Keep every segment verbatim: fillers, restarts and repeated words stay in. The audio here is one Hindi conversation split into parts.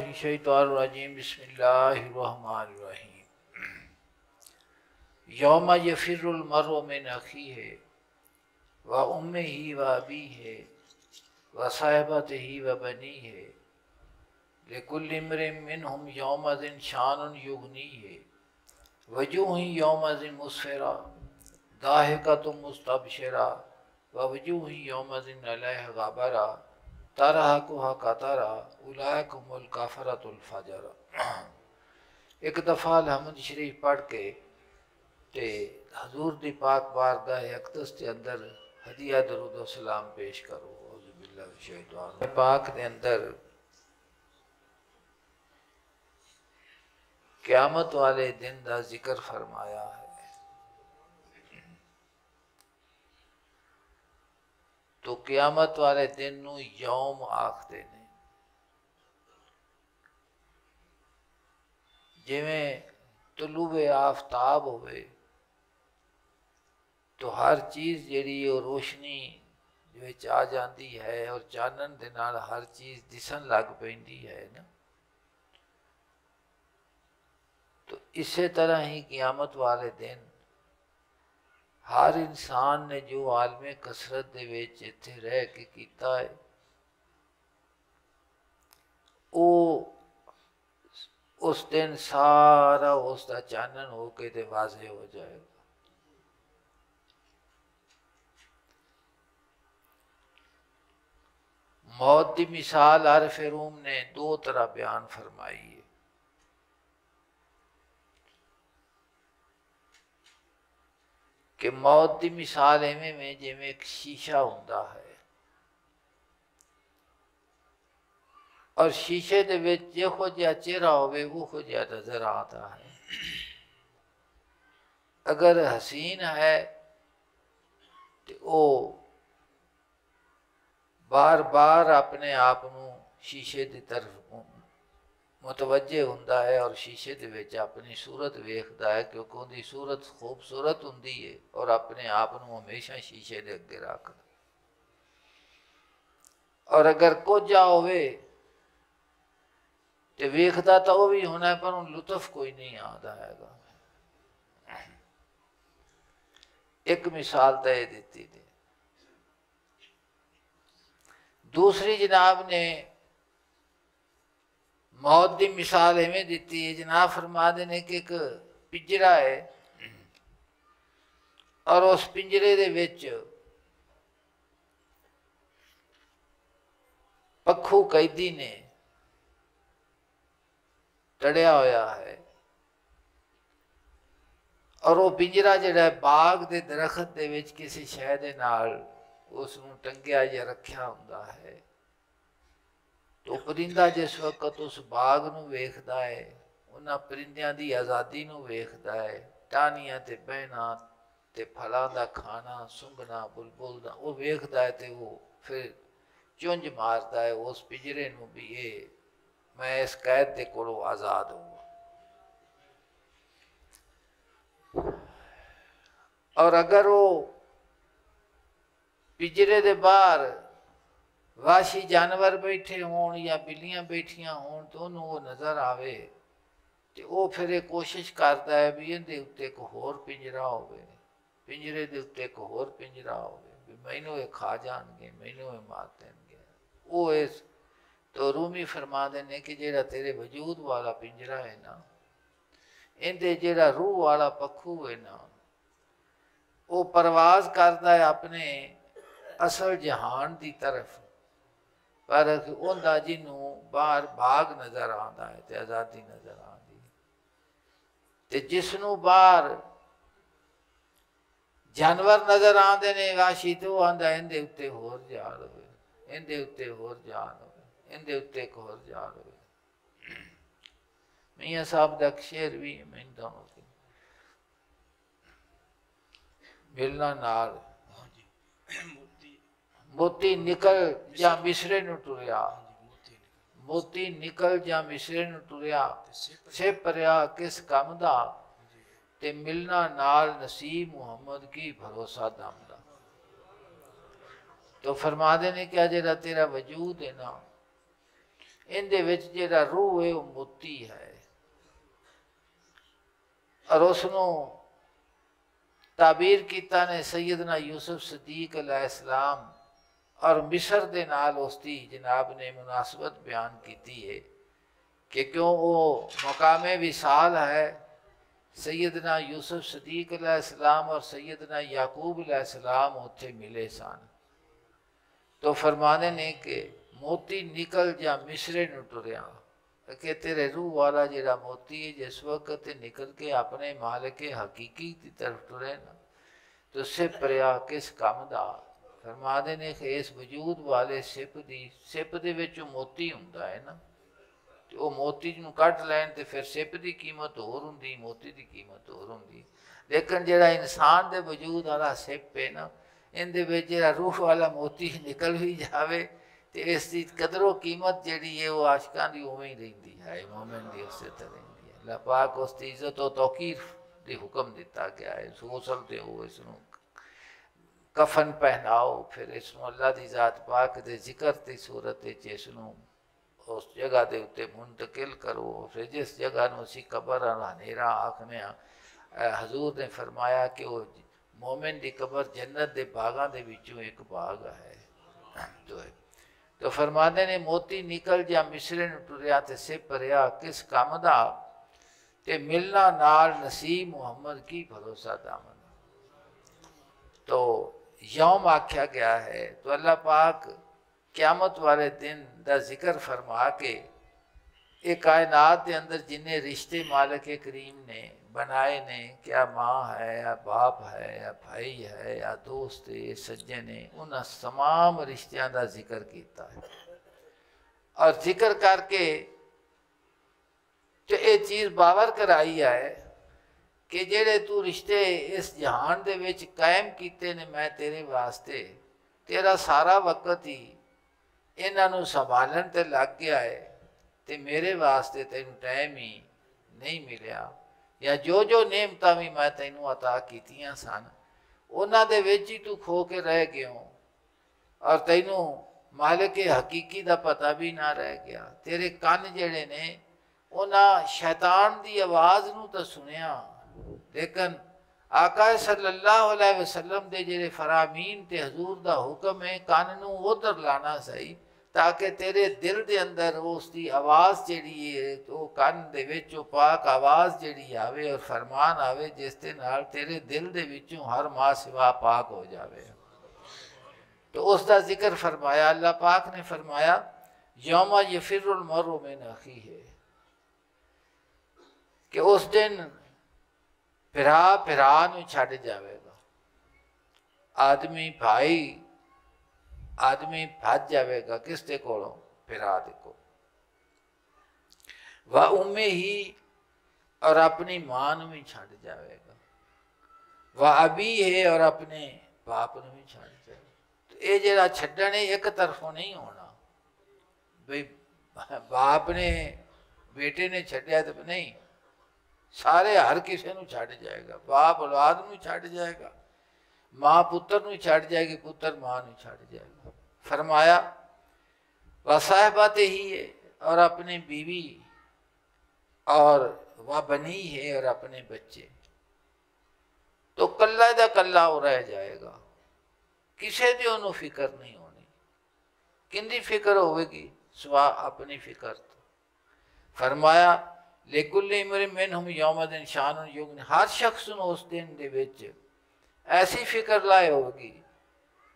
शैतानिर्रजीम बिस्मिल्लाहिर्रहमानिर्रहीम। यौमा यफिरुल मर्उ मिन अखीहि व उम्मिही व अबीही व साहिबतिही व बनीही लिकुल्लि इम्रि'इन मिनहुम यौमइज़िन शानुन युग़्नीही। वजूहुन यौमइज़िन मुस्फिरा दाहिकतुम मुस्तबशिरा व वजूहुन यौमइज़िन अलैहा गाबरा तारहकुहा कतरा उलाइकुमुल काफ़िरतुल फजरा। एक दफ़ा अलहमद शरीफ पढ़ के ते हजूर दी पाक बारगाह अक़दस के अंदर हदिया दरूद सलाम पेश करो। औज़ुबिल्लाहि मिनश शैतानिर पाक के अंदर क़यामत वाले दिन का जिक्र फरमाया है। तो क़यामत वाले दिन नू यौम आखते ने। जिवें तुलूबे आफताब होवे तो हर चीज़ जिहड़ी रोशनी विच आ जाती है और चानन दे नाल हर चीज़ दिसन लग पैंदी है ना। तो इस तरह ही क़यामत वाले दिन हर इंसान ने जो आलमे कसरत दे विच इत्थे रह के कीता है वो उस दिन सारा उसका चानन हो के ते वाज़े हो जाएगा। मौत की मिसाल आरिफ़े रूम ने दो तरह बयान फरमाई है। कि मौत की मिसाल इवें में जिवें एक शीशा हुंदा है और शीशे दे विच जिहो जिहा चेहरा होवे उहो जिहा नज़र आता है। अगर हसीन है तो वो बार बार अपने आप नू शीशे की तरफ मुतवज्जे हुंदा है और शीशे दे विच अपनी सूरत वेखदा है क्योंकि उहदी सूरत खूबसूरत हुंदी है और अपने आप नू हमेशा शीशे दे अगे रखदा। और अगर कोझा होवे ते वेखदा तां ओह भी होना है पर उहनू लुत्फ कोई नहीं आंदा हैगा। एक मिसाल तां इह दित्ती ने। दूसरी जनाब ने मौत की मिसाल इवें दिती है। जनाब फरमाते ने कि एक पिंजरा है और उस पिंजरे दे विच पखू कैदी ने तड़िया होया है और वो पिंजरा जिहड़ा बाग के दरखत दे विच किसी शै दे नाल उसनूं टंगिया या रखिया हुंदा है। तो परिंदा जिस वक्त उस बाग नू वेखदा है उन्हां परिंदियां दी आज़ादी नू वेखदा है। टाहनियां ते बहना ते फलां दा खाना सुंघना बुलबुल दा वो वेखदा है। तो वो फिर चुंझ मारदा है उस पिंजरे नू भी ये मैं इस कैद दे कोलों आज़ाद होवां। और अगर वो पिंजरे दे बाहर वाशी जानवर बैठे होण या बिल्लियां बैठियां होण तो उन्होंने वो नज़र आवे तो वो फिर कोशिश करता है भी इहदे उत्ते एक होर पिंजरा होवे, पिंजरे दे उत्ते एक होर पिंजरा होवे भी मैनूं ये खा जाणगे, मैनूं ये मार देणगे। वो इस तो रूमी फरमांदे ने कि जिहड़ा तेरे वजूद वाला पिंजरा है ना इहदे जिहड़ा रूह वाला पखू है ना वो परवाज़ करता है अपने असल जहान की तरफ। पर उन्दा जिन्हों बाहर बाग नज़र आता है तो आज़ादी नज़र आती है। तो जिसनों बाहर जानवर नज़र आते हैं वाशी तो आंदा इनके उत्ते होर जान होवे, इनके उत्ते होर जान होवे, इनके उत्ते एक होर जान होवे। मियाँ साहब दा शेर भी मैं तुहानूं मिलना नाल मोती निकल जा मिसरे नू टुरिया, मोती निकल जा मिसरे नू टुरिया से परिया किस कम दा ते मिलना नाल नसीब मुहम्मद की भरोसा दम दा। तो फरमाते ने क्या जिहड़ा तेरा वजूद है ना इनदे विच जेड़ा रूह है वो मोती है और उसनों ताबीर कीता ने सैयदना यूसुफ सिद्दीक अलैहिस्सलाम और मिसर दे नाल उसकी जनाब ने मुनासबत बयान की है कि क्यों वो मकामे विसाल है। सैयदना यूसुफ सिद्दीक अलैहिस्सलाम और सैयदना याकूब अलैहिस्सलाम उत्थे मिले सन तो फरमाने ने कि मोती निकल जा मिसरे न टुरिया कि तेरे रूह वाला जिहड़ा मोती है जिस वक्त निकल के अपने मालिक हकीकी की तरफ टुरे ना तो उससे परिया किस काम दा। फरमाने ने कि इस वजूद वाले सिप की सिप दे विच मोती हुंदा है ना वो मोती नूं कट लैण ते फिर सिप की कीमत होर हुंदी मोती की कीमत होर हुंदी लेकिन जिहड़ा इंसान दे वजूद वाला सिप है ना इनदे विच जिहड़ा रूह वाला मोती निकल भी जावे तो इसकी कदरों कीमत जिहड़ी है वो आशिकां दी उवें ही रहिंदी है मोमिन दी उस तरह रहिंदी है। अल्लाह पाक उसकी इज्जत और तौकीर दे हुक्म दिता गया है सोसल दे हो इसनूं कफन पहनाओ फिर इसनूं अल्लाह दी जात पाक दे जिक्र दी सूरत च इसनूं उस जगह के उत्ते मुंतकिल करो फिर जिस जगह नूं असीं कबर हनेरा आखने हजूर ने फरमाया कि वो मोमिन की कबर जन्नत के बागों के विचों एक बाग है। तो तो फरमाने ने मोती निकल जा मिसरे नूं टुरिया ते सिप परिया किस काम दा ते मिलना नाल नसीब मुहम्मद की भरोसा दामन। तो यौम आख्या गया है तो अल्लाह पाक क्यामत वाले दिन दा जिक्र फरमा के ये कायनात के अंदर जिन्हें रिश्ते मालिक करीम ने बनाए ने क्या माँ है या बाप है या भाई है या दोस्त है सज्जन ने उन्होंने तमाम रिश्तियां का जिक्र किया है और जिक्र करके तो ये चीज़ बावर कराई है कि जेड़े तू रिश्ते इस जहान दे विच कायम किए ने मैं तेरे वास्ते तेरा सारा वक्त ही इन्हों संभालन ते लग गया है ते मेरे वास्ते तेनू टाइम ही नहीं मिलिया या जो जो नेमतां भी मैं तेनू अता कीतियां सन उन्हां दे विच ही तू खो के रह गया और तेनू मालिक हकीकी दा पता भी ना रह गया। तेरे कान जिहड़े ने उन्हां शैतान दी आवाज़ नू तां सुनिया लेकिन आका सल्लल्लाहु अलैहि वसल्लम दे जिहड़े फरामीन ते हजूर दा हुक्म है कान नू उधर लाना सही ताकि तेरे दिल के अंदर उसकी आवाज़ जिहड़ी है तो कान दे विच पाक आवाज़ जिहड़ी आवे और फरमान आवे जिसते नाल तेरे दिल दे विचों हर माँ सिवा पाक हो जावे। तो उसका जिक्र फरमाया अल्लाह पाक ने फरमाया यौमा यफिरुल मर्उ मिन अखीह कि उस दिन पिरा पिरा नूं छड्ड जावेगा आदमी भाई आदमी भज जाएगा किस दे कोलों पिरा दे कोल वा उम्मे ही और अपनी मां नूं भी छड्ड जाएगा वा अबी है और अपने बाप नूं भी छड्ड जाएगा। तो ये जिहड़ा छड्डण एक तरफों नहीं होना बई बाप ने बेटे ने छड्डिया तो नहीं सारे हर किसी नूं छड्ड जाएगा बाप औलाद नूं छड्ड जाएगा माँ पुत्र नूं छड़ जाएगी पुत्र माँ नूं छड़ जाएगा। फरमाया व साहिबाते ही है और अपने बीवी और वह बनी है और अपने बच्चे तो कल्ला दा कल्ला हो रह जाएगा किसी दी उन्होंने फिक्र नहीं होनी किंदी फिक्र होगी सवा अपनी फिक्र। फरमाया लेकुल इमरिन मिनहुम यौमदिन शानुन युगनी हर शख्स नूं उस दिन दे विच ऐसी फिक्र लाए होगी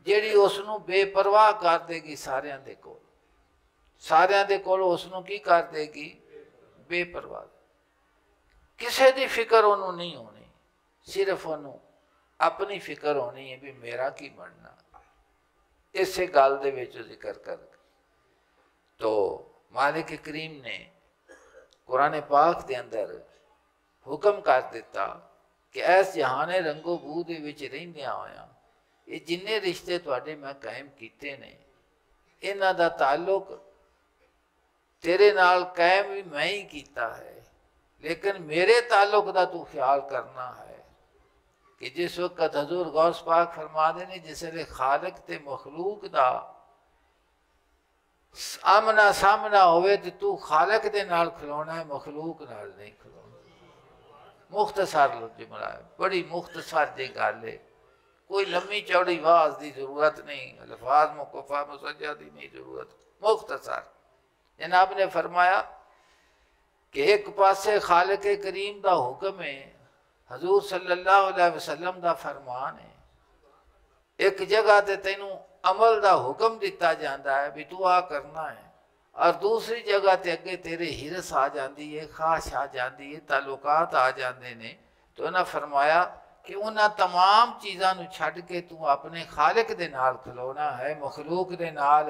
जिहड़ी उसनूं बेपरवाह कर देगी सारियां दे कोल सारियां दे कोल उसनूं की कर देगी बेपरवाह किसी दी फिक्र उन्हों नहीं होनी सिर्फ उन्हों अपनी फिक्र होनी है भी मेरा की बनना इस गल दे विच जिक्र कर। तो मालिक करीम ने कुरान पाक दे अंदर हुक्म कर दिता कि इस जहाने रंगो बू दे विच रहिंदियां होया ये जिन्ने रिश्ते तुहाडे मैं कायम कीते ने इन्हां दा ताल्लुक तेरे नाल कायम भी मैं ही कीता है लेकिन मेरे ताल्लुक दा तू ख्याल करना है कि जिस वक्त हजूर गौस पाक फरमाते ने जिसले खालिक ते मखलूक दा आमना सामना होवे तो तू खालक दे नाल खिलौना है, मखलूक नाल नहीं खिलौना। मुख्तसर लुजी मराए, बड़ी मुख्तसर जी गल है, कोई लम्मी चौड़ी आवाज की जरूरत नहीं, अल्फाज मुकफा मुसज्जा की नहीं जरूरत। मुख्तसर जनाब ने फरमाया कि एक पासे खालक करीम का हुक्म है, हजूर सल्लल्लाहु अलैहि वसल्लम का फरमान है, एक जगह तो तेनों अमल का हुक्म दिता जाता है भी तू आ करना है, और दूसरी जगह ते अगे तेरे हिरस आ जाती है, ख्वाहिश आ जाती है, तालुकात आ जाते हैं। तो उन्हें फरमाया कि उन्हें तमाम चीज़ों को छड़ के तू अपने खालिक दे नाल खलोना है, मखलूक दे नाल।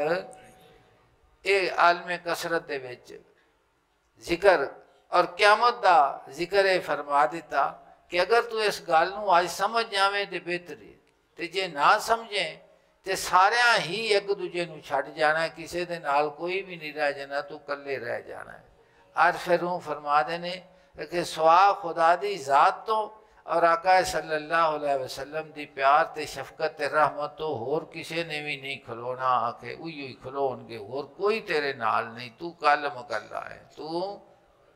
ये आलम कसरत दे विच जिक्र और क्यामत का जिक्र फरमा दिता कि अगर तू इस गल नूं अज समझ जावे तो बेहतर है, तो जे ना समझे तो सारे ही एक दूजे को छड़ जाना, किसी के नाल कोई भी नहीं रह जाना, तू कल्ले रह जाना है। और फिर वो फरमा देने कि सुआ खुदा दी जात तो और आका सल्लल्लाहु अलैहि वसल्लम दी प्यार ते शफकत ते रहमत तो होर किसी ने भी नहीं खलोना। आके उही खलोणगे, होर कोई तेरे नाल नहीं, तू कल मकला है। तू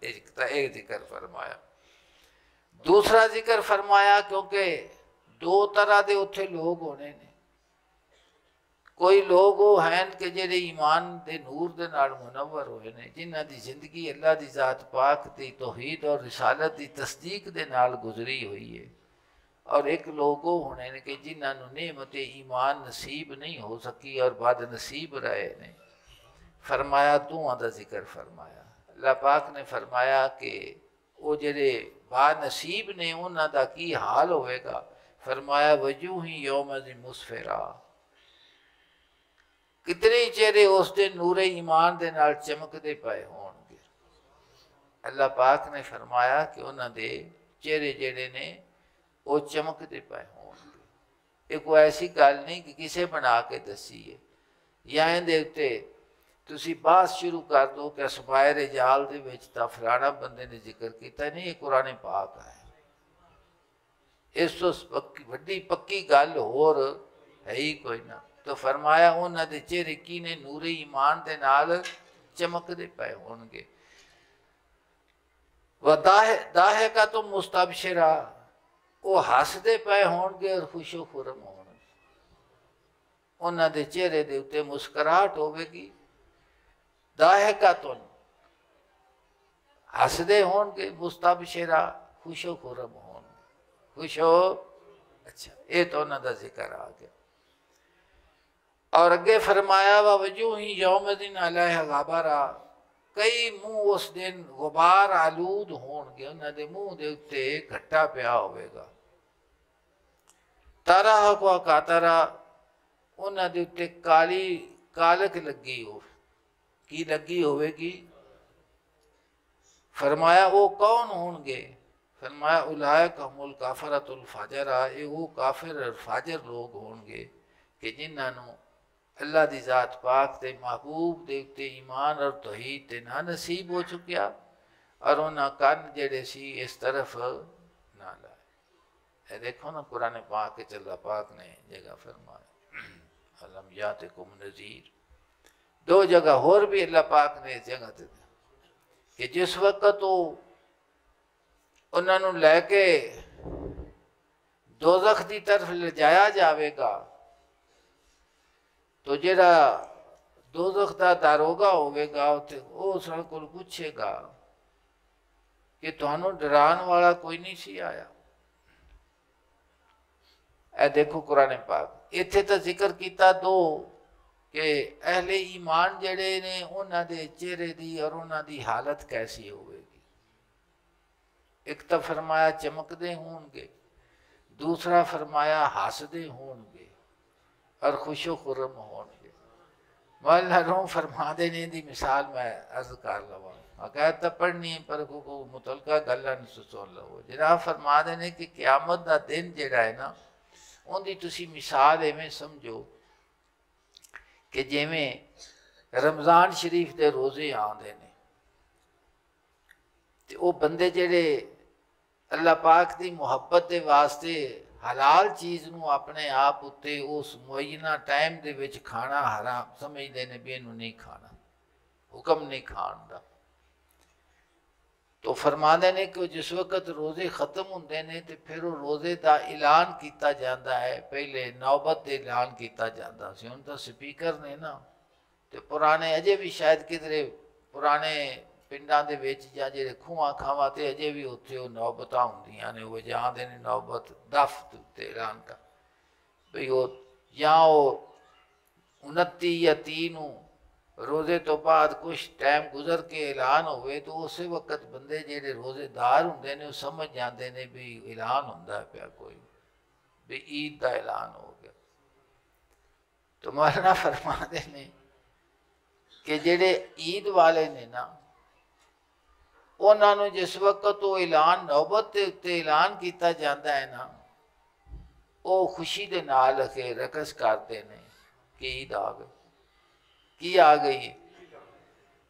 एक जिक्र फरमाया, दूसरा जिक्र फरमाया क्योंकि दो तरह के उत्थे लोग होने ने। कोई लोग वो हैं कि जेडे ईमान के नूर के नाल मुनव्वर होए ने, जिन्हां दी जिंदगी अल्लाह की जात पाक की तौहीद और रिसालत की तस्दीक के नाल गुजरी हुई है, और एक लोग वो होने ने कि जिन्हां नूं नेमत ईमान नसीब नहीं हो सकी और बद नसीब रहे ने। फरमाया दुआं दा जिक्र फरमाया, अल्लाह पाक ने फरमाया कि वो जेडे बानसीब ने उन्हां दा की हाल होएगा। फरमाया वजूही यौमज़ मुस्फिरा, कितने चेहरे उस दिन नूरे ईमान दे नाल चमकते पाए होंगे। अल्लाह पाक ने फरमाया कि उन्हां दे चेहरे जेड़े ने वो चमकते पाए होंगे। एक ऐसी गल नहीं कि किसे बना के दसी है, या इहदे उत्ते तुसी बात शुरू कर दो कि सुबाए रिजाल दे विच तां फलाना बंदे ने जिक्र किया नहीं, ये कुरान पाक है, इस तो पक्की वड्डी पक्की गल होर है ही कोई ना। तो फरमाया उन्हां दे चेहरे की ने नूरे ईमान दे नाल चमकदे पए होणगे। वदाह दाहे का तो मुस्तबशरा, वो हसदे पए होणगे और खुशो खुरम होणगे, उन्हां दे चेहरे दे उत्ते मुस्कराहट होवेगी। दाहिका तो हसदे होंगे, मुस्तबशरा खुशो खुरम होंगे, खुशो। अच्छा, ये तो उन्हों का जिक्र आ गया। और अगे फरमाया वा वजूही यौमदिन अलैहा गबारा, कई मुँह उस दिन गुबार आलूद होंगे, उन्हों के मुँह के उत्ते घट्टा पिया होगा। तारा को कातारा, उन्हों के उत्ते काली कालक लगी हो की लगी होगी। फरमाया वो कौन होंगे? फरमाया उलायक हुमुल काफरतुल फाजरा, ये वो काफिर और फाजर लोग होंगे कि जिन्होंने अल्लाह की जात पाक के महबूब के उत्ते ईमान और तौहीद ते ना नसीब हो चुकिया, और उन्होंने कन जेड़े सी इस तरफ ना लाए। देखो ना कुरान पाक चला पाक ने जगह फरमाया अलम यातिकुम नज़ीर, दो जगह होर भी अल्लाह पाक ने जगह दी कि जिस वक्त वो उन्होंने लैके दोजख की तरफ ले जाया जाएगा, तो जेड़ा दोजख का दारोगा होगा उस को पूछेगा कि तुहानू डराने वाला कोई नहीं सी आया। ए देखो कुरान पाक इत्थे तो जिक्र किया दो कि अहले ईमान जड़े ने उन्हां दे चेहरे दी और उन्हां दी हालत कैसी होगी। एक तो फरमाया चमकदे होंगे, दूसरा फरमाया हसदे होंगे और खुशो खुरम होंगे। मौलाना फरमा देने दी मिसाल मैं अर्ज कर लवा, अकायद तो पढ़नी है पर को, को मुतलका गल्ला सुन लवो। जरा फरमा देने कि क्यामत का दिन जड़ा है ना, उनकी तुसी मिसाल इवें समझो कि जिमें रमज़ान शरीफ के रोज़े आते हैं तो वह बंदे जेडे अल्लाह पाक की मुहब्बत के वास्ते हलाल चीज़ को अपने आप उत्ते उस मुअय्यना टाइम के खाना हराम समझते हैं, भी इनू नहीं खाना। हुक्म नहीं खाण दा। तो फरमाते हैं कि जिस वक्त रोजे खत्म होते हैं तो फिर वो रोजे का ऐलान किया जाता है, पहले नौबत का ऐलान किया जाता सी। हुण तो स्पीकर ने ना, तो पुराने अजे भी शायद किधरे पुराने पिंडा दे विच जां जिहड़े खूह खावां ते अजे भी उत्थे वो नौबतां हुंदियां ने, वो जांदे ने नौबत दफ्त उत्ते ऐलान कर भई वो जां वो उनती या तीन रोजे तो बाद कुछ टाइम गुजर के ऐलान होवे तो उस वक्त बंदे जिहड़े रोजेदार हुंदे ने वो समझ जाते हैं भी ऐलान हुंदा पिया कोई भी ईद का ऐलान हो गया। तो मौलाना फरमाते ने कि जिहड़े ईद वाले ने ना उन्होंने जिस वक्त वो ऐलान नौबत के उत्ते ऐलान किया जाता है ना वो खुशी के नाल के रकस करते हैं कि ईद आ गई, की आ गई।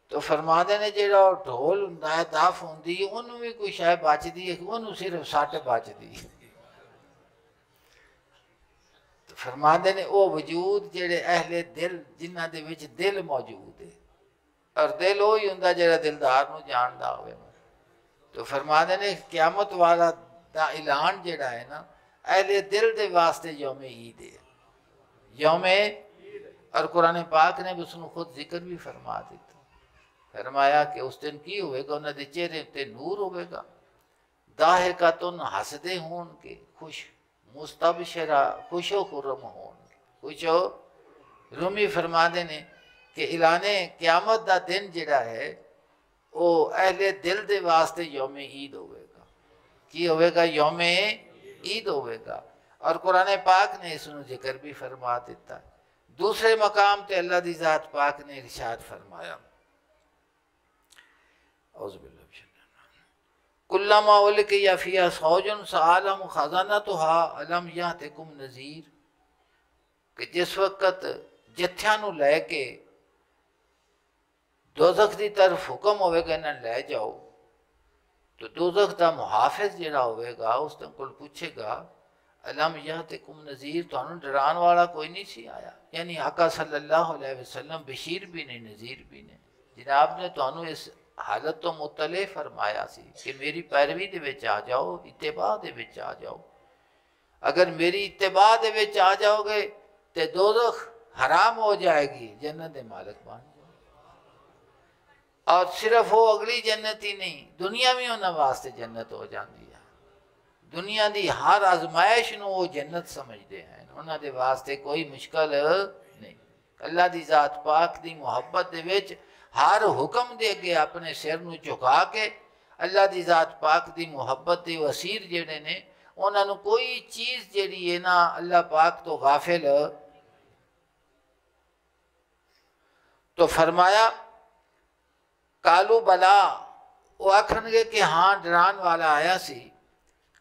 तो फरमाते ने जो ढोल होंदा है दफ होंदी है उन्होंने भी कोई शायद बचती है, उन्होंने सिर्फ सट बचती है। तो फरमाते ने वो वजूद जेडे अहले दिल जिन्हां दे विच दिल मौजूद है और दिल वही होंदा जेड़ा दिलदार नूं जानदा होवे। तो फरमाते ने क्यामत वाला दा ऐलान जेड़ा है ना अहले दिल दे वास्ते यौम ईद है, यौम और कुरान पाक ने भी उसनूं खुद जिक्र भी फरमा दिता। फरमाया कि उस दिन की होएगा, उन्हां दे चेहरे उत्ते नूर होगा, दाहिकातुन हसदे होणगे खुश, मुस्तबशरा खुशो खुरम होणगे खुशो रूमी। फरमाते ने कि इलाने क्यामत का दिन जिहड़ा है वो अहले दिल के वास्ते यौम ईद होगा, कि होगा यौम ईद होगा। और कुरान पाक ने इसनूं जिक्र भी फरमा दिता। दूसरे मकाम पर अल्लाह दी ज़ात पाक ने इरशाद फरमाया कुल्लमा उल्क़िया फ़ीहा फ़ौजुन सअलहुम ख़ज़ानतुहा अलम यातिकुम नज़ीर, कि जिस वक्त जत्थियां नूं लैके दोज़ख की तरफ हुक्म होगा इन्हें लै जाओ तो दोज़ख का मुहाफिज जिहड़ा होगा उस को पूछेगा अलम यातिकुम नज़ीर, तुहानूं डराने वाला कोई नहीं सी आया। यानी आका सल्लल्लाहु अलैहि वसल्लम बशीर भी ने नज़ीर भी ने, जनाब ने तुहानूं इस हालत तो मुतले फरमाया सी कि मेरी पैरवी दे विच आ जाओ, इत्तिबा दे विच आ जाओ। अगर मेरी इत्तिबा दे विच आ जाओगे तो दोज़ख हराम हो जाएगी, जन्नत दे मालिक बन। और सिर्फ वो अगली जन्नत ही नहीं दुनिया भी उन्होंने वास्ते जन्नत हो जाती है, दुनिया की हर आजमाइश नूं वो जन्नत समझते हैं, उन्होंने दे वास्ते कोई मुश्किल नहीं। अल्लाह की ज़ात पाक की मुहब्बत दे विच हर हुक्म दे अगे अपने सिर नूं झुका के अल्लाह की ज़ात पाक की मुहब्बत के वसीर जिहड़े ने उन्होंने कोई चीज़ जिहड़ी है ना अल्लाह पाक तो गाफिल। तो फरमाया कालू बला, वो आखनगे कि हाँ डरान वाला आया सी,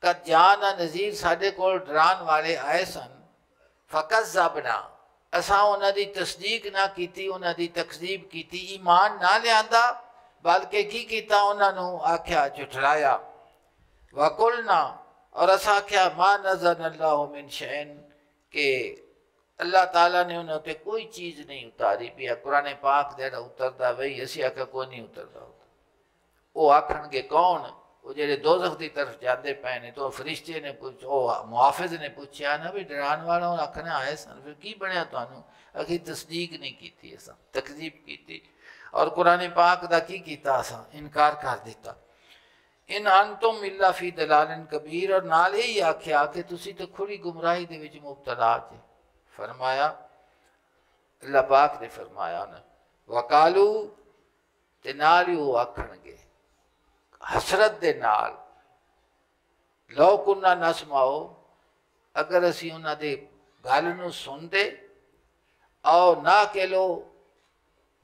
कद जान नज़ीर साढ़े कोल डरान वाले आए सन, फकज़्ज़बना असा उन्हां दी तस्दीक ना कीती, उन्हां दी तकज़ीब कीती, ईमान ना लियांदा बल्कि की कीता उन्हां नूं आख्या झुठलाया। वकुलना और असा आख्या मा नज़लल्लाहु मिन शैन, के अल्लाह ताला ने उन्हें उत्ते कोई चीज़ नहीं उतारी पी है। कुरान पाक जेड़ा उतरदा वही असी आखा कोई नहीं उतरदा। वो आखणगे कौन, वो जेड़े दोज़ख दी तरफ जाते पे ने, तो फरिश्ते ने पूछ ओ मुहाफिज ने पूछया ना भी डरान वाला आखने आए सन फिर की बनया, तुहानूं अखी तस्दीक नहीं कीती असां तकज़ीब कीती और कुरान पाक दा की कीता असां इनकार कर दिता। इन अंतुम इल्ला फी दलालिन कबीर, और नाल ही आख्या कि तुसीं तो खुली गुमराही दे विच मुबतला जे। फरमाया अल्लाह पाक ने फरमाया ना वकालू ते नाल ही आखणगे हसरत दे नाल लौ कुन्ना नसमाओ, अगर असी उन्हां दे गल नूं सुनदे आओ ना कह लो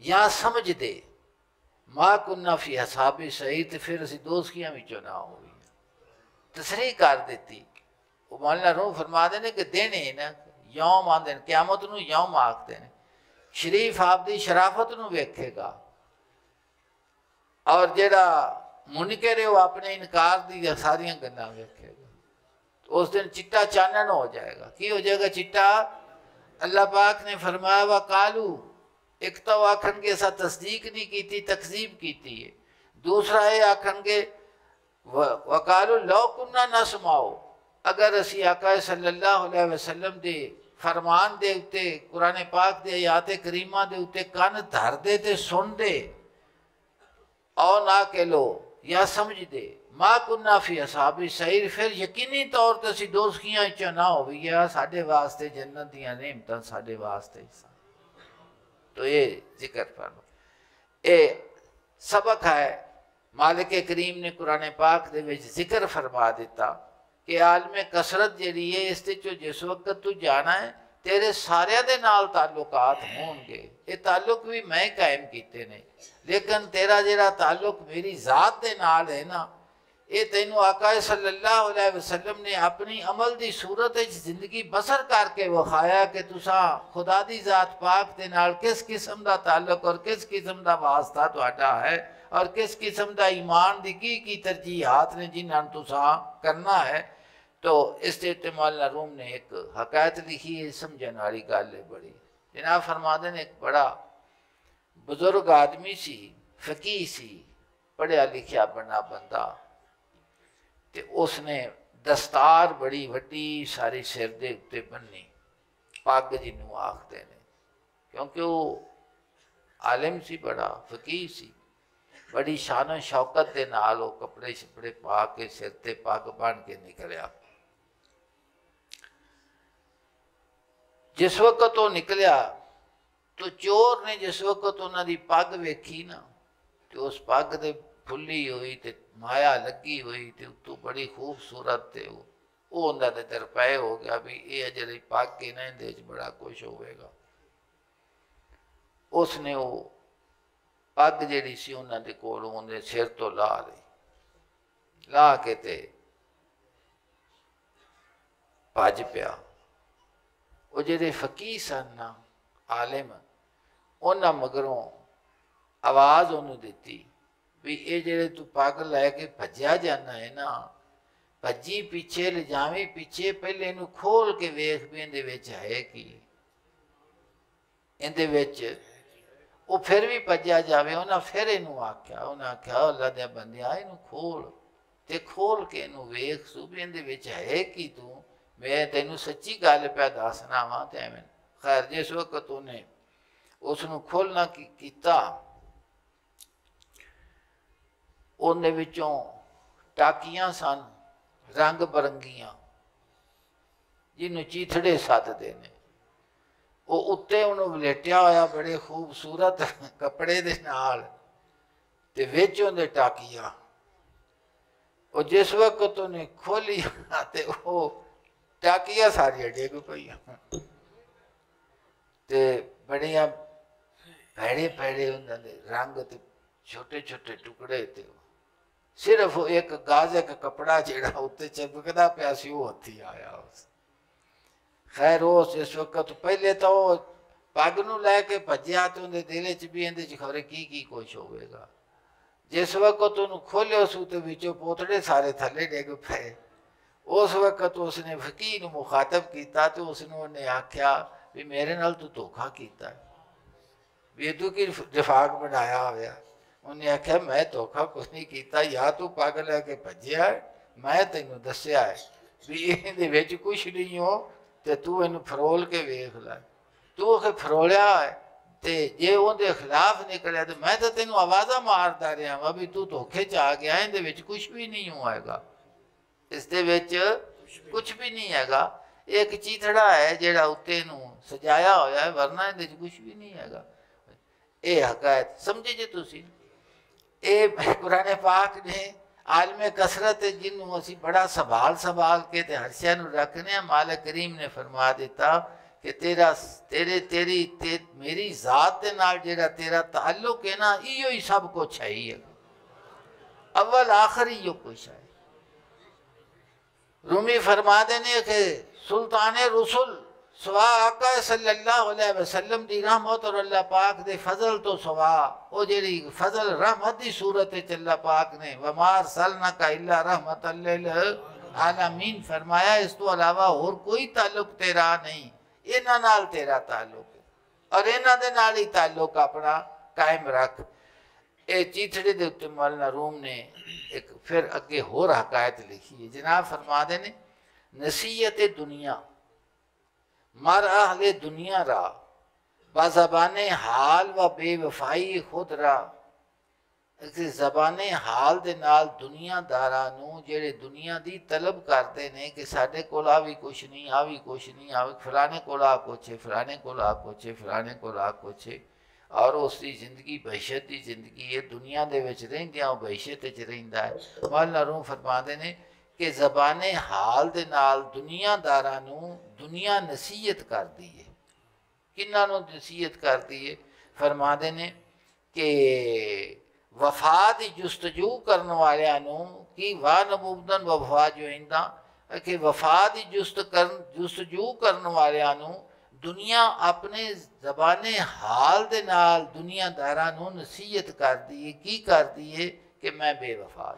या समझदे मां कुन्ना फी हसाबी सही, तो फिर असी दोस्तियां विचों ना हो गई। तसरीह कर दिती। वो मौलाना रूह फरमाते ने कि देने ना यौम आते हैं क्यामत नूं यौम आखते हैं, शरीफ आपकी शराफत नूं वेखेगा और जेड़ा मुनकर है वो अपने इनकार दी सारियां गल्लां वेखेगा। तो उस दिन चिट्टा चानन हो जाएगा। की हो जाएगा? चिट्टा। अल्लाह पाक ने फरमाया वा कालू एकता आखन के साथ तस्दीक नहीं की थी, तकजीब की थी। दूसरा है आखन के वकालो लौ कुन्ना ना सुमाओ, अगर असी आका सल्लल्लाहु अलैहि वसल्लम दे फरमान दे उते कुरान पाक दे याते करीमा दे उते कान धर दे ते सुन दे और ना के लो या समझ दे माँ कुन्ना फी असहाबी सईर, फिर यकीनी तौर पर असी दोस्तियां च ना हो गया, साढ़े वास्ते जन्नत दियां नेमतां साढ़े वास्ते। तो ये जिक्र पर ये सबक है, मालिक करीम ने कुरान पाक दे विच जिक्र फरमा दिता कि आलमे कसरत जी है इस जिस वक्त तू जाना है तेरे सारे दे नाल ताल्लुकात होंगे। ये ताल्लुक भी मैं कायम किते ने, लेकिन तेरा जेड़ा ताल्लुक मेरी जात दे नाल है ना, ये तेनों आका सल्लल्लाहु अलैहि वसल्लम ने अपनी अमल की सूरत जिंदगी बसर करके विखाया कि तुसा खुदा की जात पाक के नाल किस किस्म का ताल्लुक और किस किस्म का वास्ता तुहाडा है और किस किस्म का ईमान की की, की तरजीहात ने जिन्हां तुसा करना है। तो इस मौलाना रूम ने एक हकायत लिखी है, समझने वाली गल है बड़ी। जनाब फरमाते ने एक बड़ा बुजुर्ग आदमी सी, फकीह सी, पढ़िया लिखिया बड़ा बंदा, ते उसने दस्तार बड़ी वड्डी सारी सिर दे उत्ते बन्नी, पग जिन्नू आखते ने, क्योंकि वो आलिम सी, बड़ा फकीह सी, बड़ी शान शौकत के नाल वो कपड़े शपड़े पा के सिर ते पग बन के निकलिया। जिस वक्त वो निकलिया तो चोर ने जिस वक्त उन्होंने पग वेखी ना, तो उस पग दे फुली हुई तो माया लगी हुई तो तू बड़ी खूबसूरत थे, वो उन्होंने दरपए हो गया भी ये जी पग के ना दे बड़ा कुछ होगा। उसने वो पग जी सी उन्होंने कोलों सिर तो ला ली, ला के ते भज पिया। वो जे फकीह सन ना आलिम, उन्हें मगरों आवाज़ उन्होंने दिती भी ये जे तू पग लैके भजया जाना है ना, भजी पीछे ले जावी पीछे, पहले इनू खोल के वेख भी इहदे विच है कि इहदे विच, वो फिर भी भजया जाए। उन्हें फिर इनू आख्या, उन्हें आख्या अल्लाह दे बंदिया इनू खोल ते खोल के इनू वेख सू भी इहदे विच है कि तू, मैं तैनू सच्ची गल पिया दसना वा। ते एवें खैर जिस वक्त उन्हें उसनू खोलना किया, उन्हें विचों टाकियां सन रंग बरंगियां जिन्हों चीथड़े सदते हैं, वो उत्ते उन्होंने वलेटिया होया बड़े खूबसूरत कपड़े दे नाल ते विच उन्हें टाकियां। और जिस वक्त उन्हें खोली ते वो टाकियां सारियां डिग पईयां ते बड़ियां भैड़े भैड़े उन्होंने रंग ते छोटे छोटे टुकड़े थे। सिर्फ एक गाजे का कपड़ा जेड़ा उत्ते चमकदा पिया सी वो हथी आया उस। खैर उस इस वक्त पहले तो पग नूं लै के भजया तो उहदे दिल च भी इहदे च खबरे की की कुछ होवेगा। जिस वक्त उहनूं खोलियो सू ते विचों पोतड़े सारे थले डिग पए। उस वक्त उसने फकीर नूं मुखातब कीता ते उसनूं उहने आख्या भी मेरे नाल तूं धोखा कीता वी, तूं की दिफाक बनाया होया। उन्हें आख्या मैं धोखा कुछ नहीं किया, या तू पग लैके भजया है, मैं तेनों दसिया है भी इहदे विच कुछ नहीं हो ते तू इहनूं फरोल के वेख लै, तू उसे फरोलिया है ते जे उहदे खिलाफ निकलिया तो मैं तो तेनों आवाज़ा मारदा रहा वा भी तू धोखे च आ गया, इहदे विच कुछ भी नहीं होएगा, इसदे विच कुछ भी नहीं हैगा, एक चीथड़ा है जिहड़ा उत्ते नूं सजाया होया है, वरना इहदे च कुछ भी नहीं हैगा। ये हकायत समझे जे तुसीं। ये कुरान पाक ने आलम कसरत जिन्हों असी बड़ा संभाल संभाल के ते हर शै नूं रखने, मालिक करीम ने फरमा दिता कि तेरा तेरे तेरी ते मेरी जात दे नाल जेड़ा तेरा ताल्लुक है ना, इहो ही सब कुछ है, ही है अव्वल आखिर इहो कुछ है। रूमी फरमा देने के सुल्ताने रसूल सवा आका सल्लल्लाहु अलैहि वसल्लम दी रहमत और अल्लाह पाक दे फजल तो सवा वो जेड़ी फजल रहमत दी सूरत है अल्लाह पाक ने वमार सलना का इल्ला रहमत लिल आलमीन फरमाया, इस तो अलावा और कोई ताल्लुक तेरा नहीं, इन्हां नाल तेरा ताल्लुक है और इन्हों दे नाल ही ताल्लुक अपना कायम रख। ये चीथड़े दे उत्ते मौलाना रूम ने एक फिर अगे होर हकायत लिखी है। जनाब फरमाते ने नसीहत दुनिया मर आहले दुनिया रा बाज़बाने हाल व बेवफाई खुद रा। ज़बाने हाल दे नाल दुनियादारा नूं जेड़े दुनिया दी तलब करते हैं कि साडे कोल आ वी कुछ नहीं, आ वी कुछ नहीं, आ फलाने कोल आ कुछ है, फलाने कोल आ कुछ है, फलाने कोल आ कुछ है, और उसकी जिंदगी बहशत की जिंदगी है। दुनिया दे विच रहिंदियां ओह बहशत च रहिंदा है। मौलाना रूम फरमाते हैं कि ज़बाने हाल दे नाल दुनियादारा नूं दुनिया नसीहत करती है। किन्हां नूं नसीहत करती है? फरमाते हैं कि वफा की जुस्तजू करन वालों की वाह नमूदन वफा जोइंदा कि वफा की जुस्त कर जुस्तजू करन वालों दुनिया अपने ज़बाने हाल दे नाल दुनियादारां नूं नसीहत करती है। की करती है कि मैं बेवफा,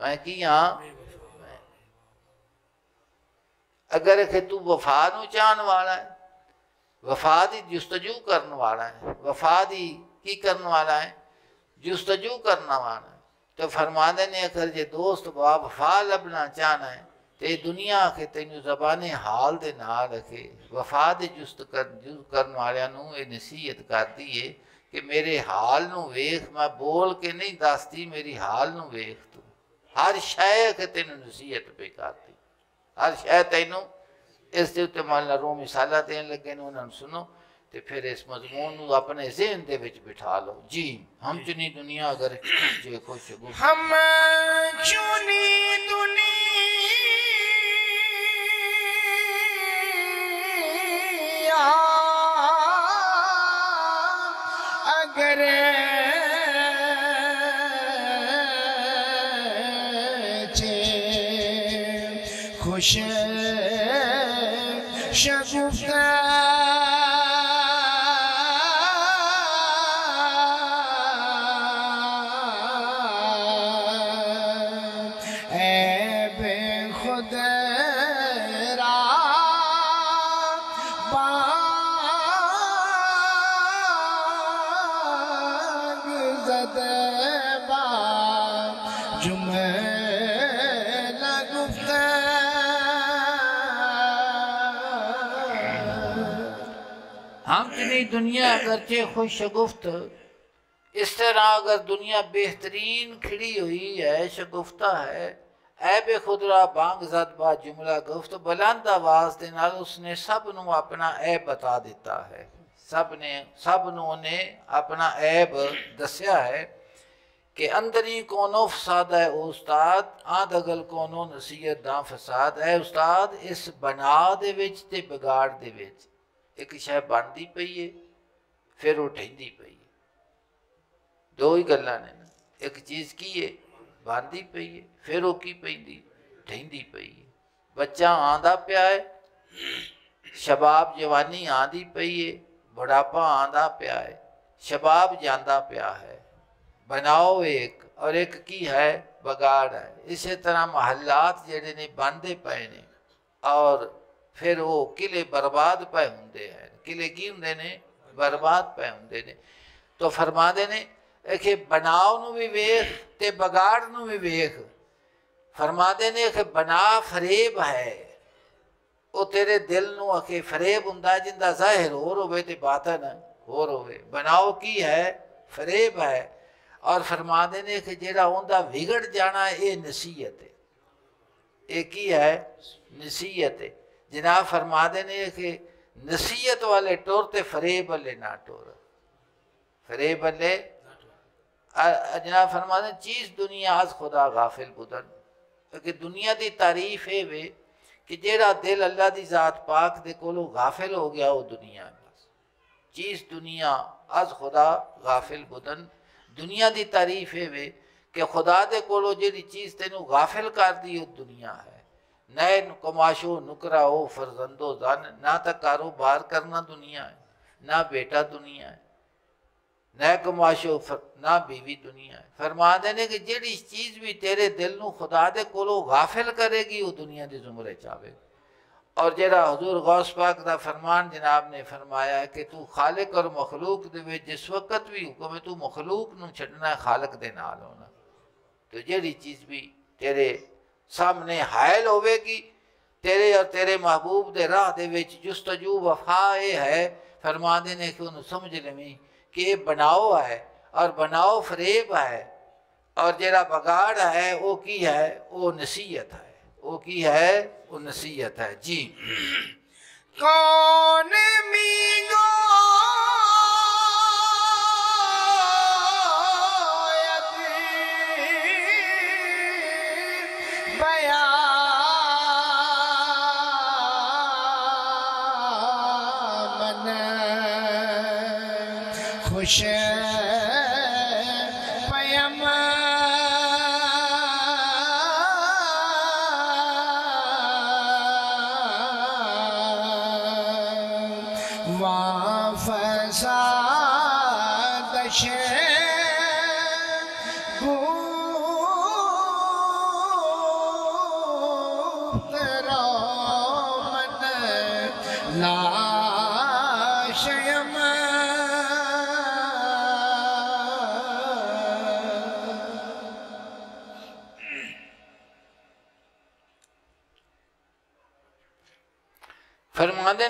मैं की हाँ, अगर कि तू वफा नूं चाहन वाला है, वफा की जुस्तजू करन वाला है, वफा की की करने वाला है, जुस्तजू करना वाला है। तो फरमाते ने अगर जो दोस्त बा वफा लभना चाहना है तो दुनिया आखे तेन जबाने हाल दे नाल रखे वफा दे जुस्त कर जु करने वालियां नूं ये नसीहत करती है कि मेरे हाल नूं वेख, मैं बोल के नहीं दसती, मेरी हाल नूं वेख तू। हर शय आखे तेन नसीहत पे करती, हर शय तेन। इस दे उत्ते मौलाना रूम मिसाला देन लगे ने, उन्होंने सुनो तो फिर इस मजमून को अपने ज़हन के बीच बिठा लो। जी हम चुनी दुनिया अगर जे खुशबू हम चुनी दुनिया अगर जे खुश दुनिया अगरचे खुशगुफ्त। इस तरह अगर दुनिया बेहतरीन खिड़ी हुई है, शगुफ्ता है, ऐब खुदरा बांग जद बा जुमला गुफ्त बुलंद आवाज़ के नाल उसने सब नू अपना ऐब बता दिता है। सब ने सब नू ने अपना ऐब दस्या है कि अंदरी कोनो फसाद है उस्ताद, आंद अगल कोनो नसीहत दा फसाद है उस्ताद। इस बना दे विच ते बिगाड़ दे विच एक शह बनती पई है फिर उठेंदी पई है। दो ही गल्लां ने, एक चीज़ की है बनती पई है फिर ओकी पैंदी ठेंदी पई है। बच्चा आंदा पिया है, शबाब जवानी आंदी पई है, बुढ़ापा आंदा पिया है, शबाब जांदा पिया है। बनाओ एक और एक की है बिगाड़ है। इस तरह महलात जिहड़े ने बनते पे ने और फिर वो किले बर्बाद पे होंदे हैं। किले की होंदे ने बर्बाद पे होंदे ने। तो फरमाते ने कि बनाव नू भी वेख ते बगाड़ नू भी वेख। फरमाते ने कि बना फरेब है, वो तेरे दिल नू आखे फरेब हुंदा जिंदा जाहिर होर होवे ते बातन होर होवे। बनाव की है फरेब है। और फरमाते ने कि जेड़ा उनदा विगड़ जाना ये नसीहत है। ये की है नसीहत है। जनाब फरमाते ने कि नसीहत वाले टोर तो फरेब वाले ना टोर, फरेब वाले। जनाब फरमाते चीज़ दुनिया आज खुदा गाफिल बुदन कि दुनिया की तारीफ है वे कि जेड़ा दिल अल्लाह की जात पाक दे कोलों गाफिल हो गया वो दुनिया। चीज़ दुनिया आज खुदा गाफिल बुदन। दुनिया की तारीफ है वे कि खुदा दे कोलों जेड़ी चीज़ तेनों गाफिल कर दी वो दुनिया है। नैन कमाशो नुकराओ फरजंदो जान, ना तो कारोबार करना दुनिया है ना बेटा दुनिया है, न कमाशो फर, ना बीवी दुनिया है। फरमाते ने कि जिहड़ी चीज़ भी तेरे दिल नू खुदा दे कोलों गाफिल करेगी वो दुनिया के जुमरे च आवेगी। और जरा हजूर गौस पाक दा फरमान जनाब ने फरमाया कि तू खालिक और मखलूक दे जिस वक्त भी हुक्म तू मखलूक नू छड़ना खालिक दे नाल होना, तो जड़ी चीज़ भी तेरे सामने हायल होगी तेरे और तेरे महबूब दे राह दे विच जुस्तजू वफा यह है। फरमाते ने कि उन्होंने समझ लवी कि बनाओ है और बनाओ फरेब है और जरा बगाड़ है वो की है वो नसीहत है, वो की है वो नसीहत है। जी कौन मीगो बयान खुश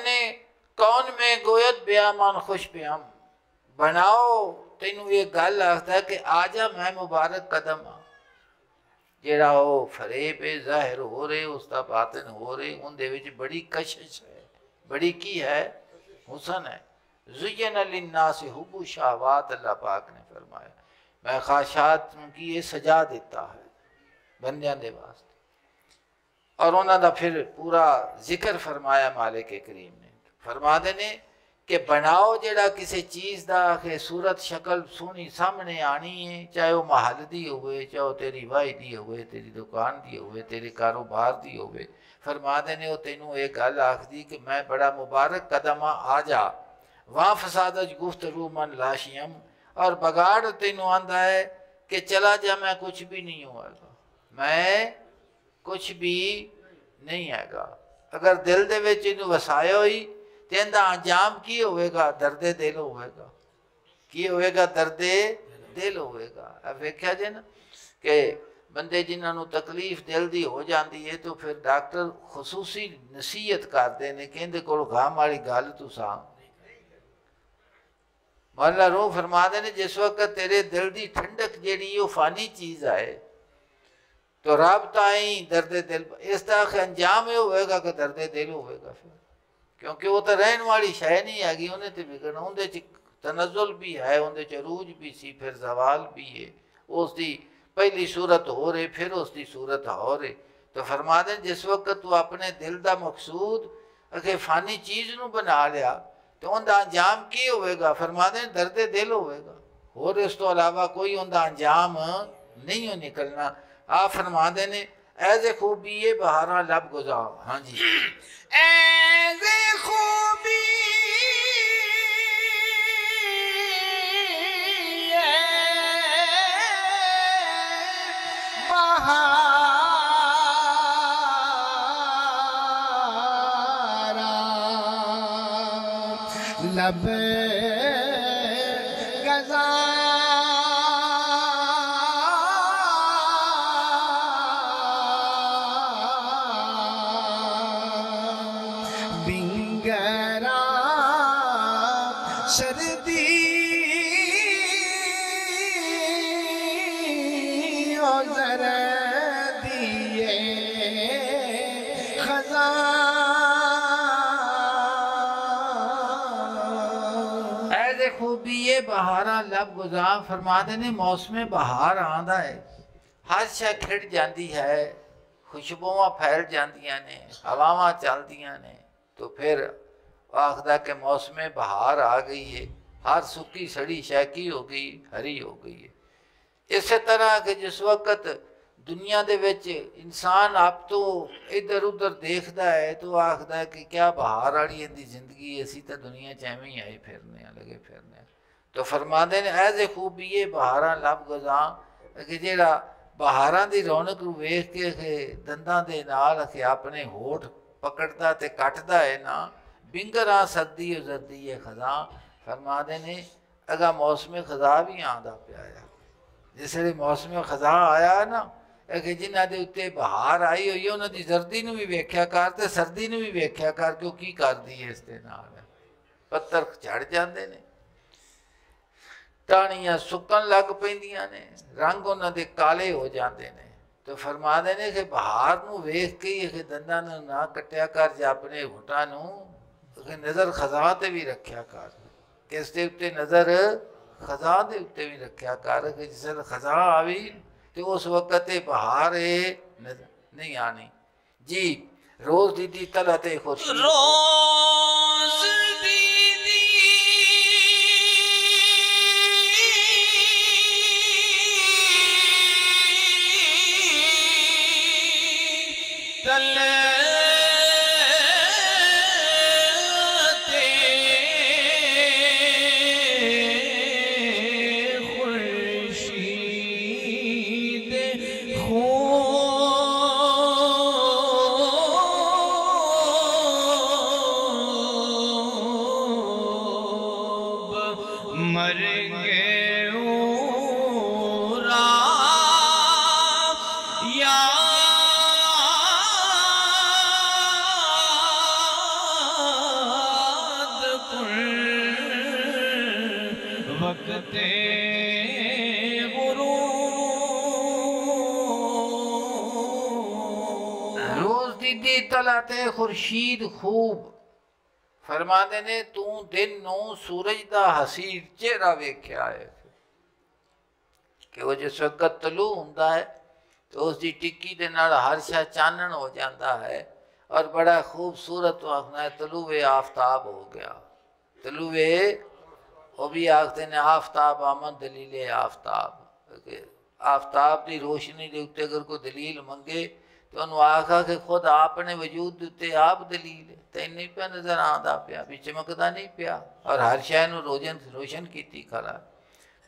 ने कौन में गोयत ब्यामान खुश ब्याम बनाओ तेनू ये गल आखदा कि आजा मैं मुबारक कदम आ जेड़ा ओ फरेब ज़ाहिर हो रहे उसका बातिन हो रहे उनदे विच बड़ी कशिश है, बड़ी की है हुसन है। ज़ुय्यन लिन्नासि हुब्बु शाहवात अल्लाह पाक ने फरमाया मैं ख्वाहिशात की ये सजा देता है बंदियां दे वास्ते और उन्होंने फिर पूरा जिक्र फरमाया मालिक करीम ने। फरमाते ने कि बनाओ जड़ा किसी चीज़ का कि सूरत शक्ल सोहनी सामने आनी है चाहे वह महल की होवे चाहे तेरी वाही की होवे तेरी दुकान की होवे तेरे कारोबार की होवे। फरमाते ने तेनों एक गल आखदी कि मैं बड़ा मुबारक कदम आ जा वहाँ फसादज गुफ्त रूमन लाशियम और बगाड़ तेनों आंदा है कि चला जा मैं कुछ भी नहीं होगा मैं कुछ भी नहीं हैगा। अगर दिल दे विच इनू वसाया होई ते इंदा अंजाम की होगा दर्दे दिल होगा की होगा दर्दे दिल होगा। अब वेख्या जे ना कि बंदे जिन्होंने तकलीफ दिल की हो जाती है तो फिर डॉक्टर खसूसी नसीहत करते हैं कि इहदे कोल गम वाली गल तुसा मौला रूह फरमाते हैं जिस वक्त तेरे दिल की ठंडक जिहड़ी वो फानी चीज़ आए तो रबता ही दर्द दिल इस तरह अंजाम यह होगा कि दर्द दिल होगा फिर क्योंकि वो तो रहने वाली शय नहीं हैगी उन्हें तो बिगड़ना उन्हें तनजुल भी है उन्हें चरूज भी सी फिर जवाल भी है उसकी पहली सूरत हो रही फिर उसकी सूरत हो रही। तो फरमा दें जिस वक्त तू अपने दिल का मकसूद अगर फानी चीज़ नू बना लिया तो उनका अंजाम की होगा। फरमा दें दर्द दिल होगा और इस तो अलावा कोई उनका अंजाम नहीं हो निकलना। आप फरमा देने ऐसे खूबी ये बहारा लब गुजार। हाँ जी ऐसे खूबी बहारा लब गुजार बहारा लब गुजार। फरमाते ने मौसम बहार आंदा है हर शह खिड़ जाती है खुशबुआ फैल जांदियां ने हवावां चलदियां ने तो फिर आखदा कि मौसम बहार आ गई है हर सुकी सड़ी शह की हो गई हरी हो गई है। इस तरह कि जिस वक्त दुनिया दे विच इंसान आप तो इधर उधर देखता है तो आखदा है कि क्या बहार वाली इहदी जिंदगी असी तो दुनिया च एवें ही आए फिरने लगे फिरने। तो फरमाते ने ऐसे खूबी ये बहारा लब गुजां कि जरा बहारा की रौनक वेख के दंदा दे नाल अपने होठ पकड़ता ते कटदा है ना बिंगर आ सकती है जदी है खजा फरमाते ने अगर मौसम खजा भी आंदा पाया जिस वे मौसम खजा आया ना कि जिन्हों के उत्ते बहार आई हुई है उन्होंने जर्दी में भी वेख्या कर तो सर्दी में भी वेख्या कर कि की करती है इसके नाल पत्थर झड़ जाते हैं टाणियाँ सुकन लग पैंदियां ने रंग उन्होंने काले हो जाते हैं तो फरमाते हैं कि बहार नूं वेख के ही दंदा नूं ना कटिया कर जा अपने होठां नूं नज़र खजा ते भी रख्या कर कि इसके उत्ते नज़र खजा के उत्ते भी रख्या कर कि जिस तरह खजा आवी तो उस वक्त बहार नहीं आनी जी रोज दीदी तला ते खुश रोज दीदी तले तलाते खुर्शीद खूब फरमाते ने तू दिन नूं सूरज दा हसीर चेहरा वेख्या है कि वह जिस वक्त तलू हुंदा है तो उसकी टिक्की दे नाल हर शा चानन हो जाता है और बड़ा खूबसूरत आखना है तलूवे आफ्ताब हो गया तलूवे वो भी आखते ने आफ्ताब आमन दलीले आफ्ताब आफ्ताब की रोशनी के उत्ते अगर कोई दलील मंगे तो उन्होंने आखा कि खुद आपने वजूद उत्ते आप दलील तेन नहीं पाया नजर आता पाया भी चमकता नहीं पाया और हर शह रोजन रोशन की खरा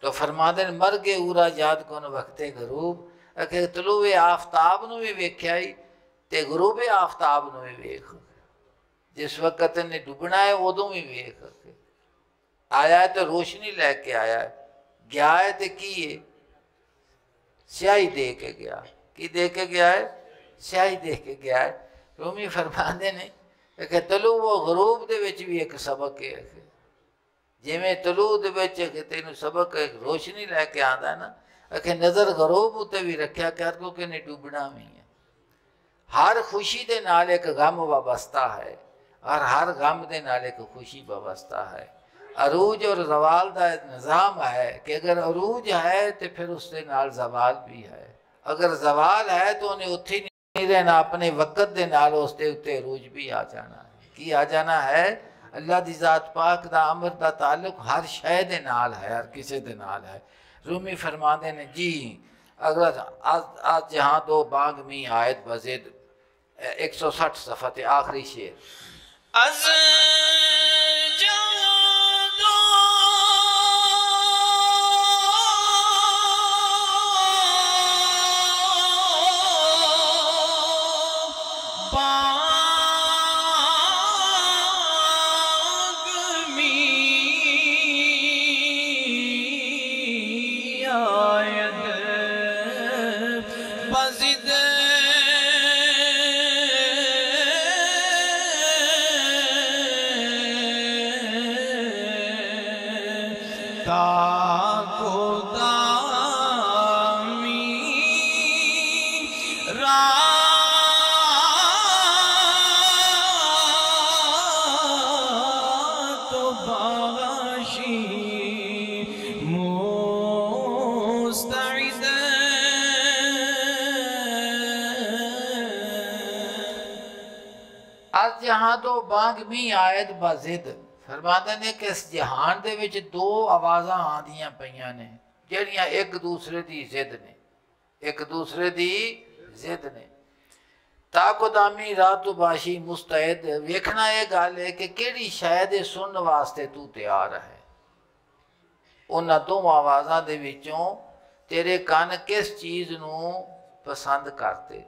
तो फरमादन मर गए उरा याद कौन वक्ते गरूब अखे तलूवे आफ्ताब नू भी वेख्या ही ते गरूबे आफ्ताब नू भी वेख जिस वक्त ने डुबना है उदों भी वेख आया है तो रोशनी लैके आया है गया है तो की है स्याही दे के गया कि दे के गया है स्याही देख के गया है रूमी फरमाते ने तलू वो गरूब दे विच भी एक सबक है जिमें तलू दे विच तेन सबक रोशनी लैके आता है ना आखे नज़र गरूब उत्ते भी रख्या कर क्योंकि ने डूबना भी है हर खुशी दे नाल एक गम वाबस्ता है और हर गम दे नाल एक खुशी वाबस्ता है अरूज और जवाल का निज़ाम है कि अगर अरूज है तो फिर उसके नाल जवाल भी है अगर जवाल है तो उन्हें उत्थे नहीं रहना अपने वक्त के नाल उसके उत्ते अरूज भी आ जाना है कि आ जाना है अल्लाह की जात पाक का अमर का ताल्लुक हर शह दे नाल है हर किसी दे नाल है रूमी फरमाते ने जी अगर आज आज जहाँ दो बाग मी आयत बज़ेद एक सौ साठ सफ़ा ते आखिरी शेर अज तो बाग भी आयत बाजिद फरमाते ने कि इस जहान दे विच दो आवाज़ां आंदियां पईयां ने जिहड़ियां एक दूसरे दी जिद ने एक दूसरे दी जिद ने ताकुदामी रात बाशी मुस्तैद वेखना यह गल है कि किहड़ी शायद सुन वास्ते तू तैयार है उन्हां दो आवाज़ां दे विचों तेरे कान किस चीज़ नूं पसंद करते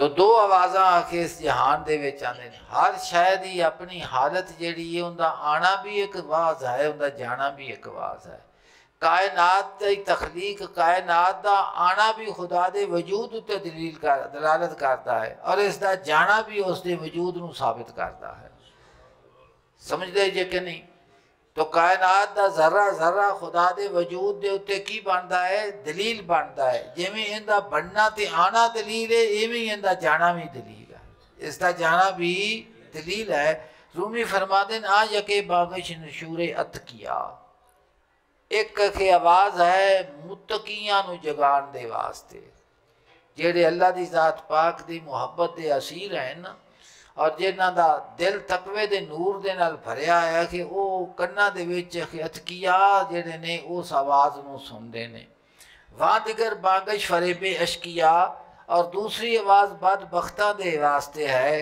तो दो आवाज़ा आके इस जहान दे विच आंदे ने। हर शइ दी अपनी हालत जिहड़ी है, उनका आना भी एक आवाज़ है, उनका जाना भी एक आवाज़ है। कायनात दी तखलीक, कायनात का आना भी खुदा दे वजूद उत्ते दलील कर दलालत करता है और इसका जाना भी उसके वजूद नूं साबित करता है। समझते जे कि नहीं? तो कायनात का जरा जरा खुदा दे वजूद दे उत्ते की बनता है, दलील बनता है। जिवें इहदा बनना ते आना दलील है, इवें इहदा जाना भी दलील है, इसका जाना भी दलील है। रूमी फरमाते हैं आ यके बागश नशूरे अतकिया, एक के आवाज़ है मुतकियां नूं जगाण दे वास्ते, जिहड़े अल्लाह दी ज़ात पाक दी मुहब्बत दे असीर हैं ना, और जिन्हां दा दिल तकवे दे नूर दे नाल भरिया है कि वो कन्ना दे विच अतकिया जिहड़े ने उस आवाज़ नूं सुनदे ने। वादिगर बागश फरेबे अशकिया, और दूसरी आवाज़ बदबख्तां दे वास्ते है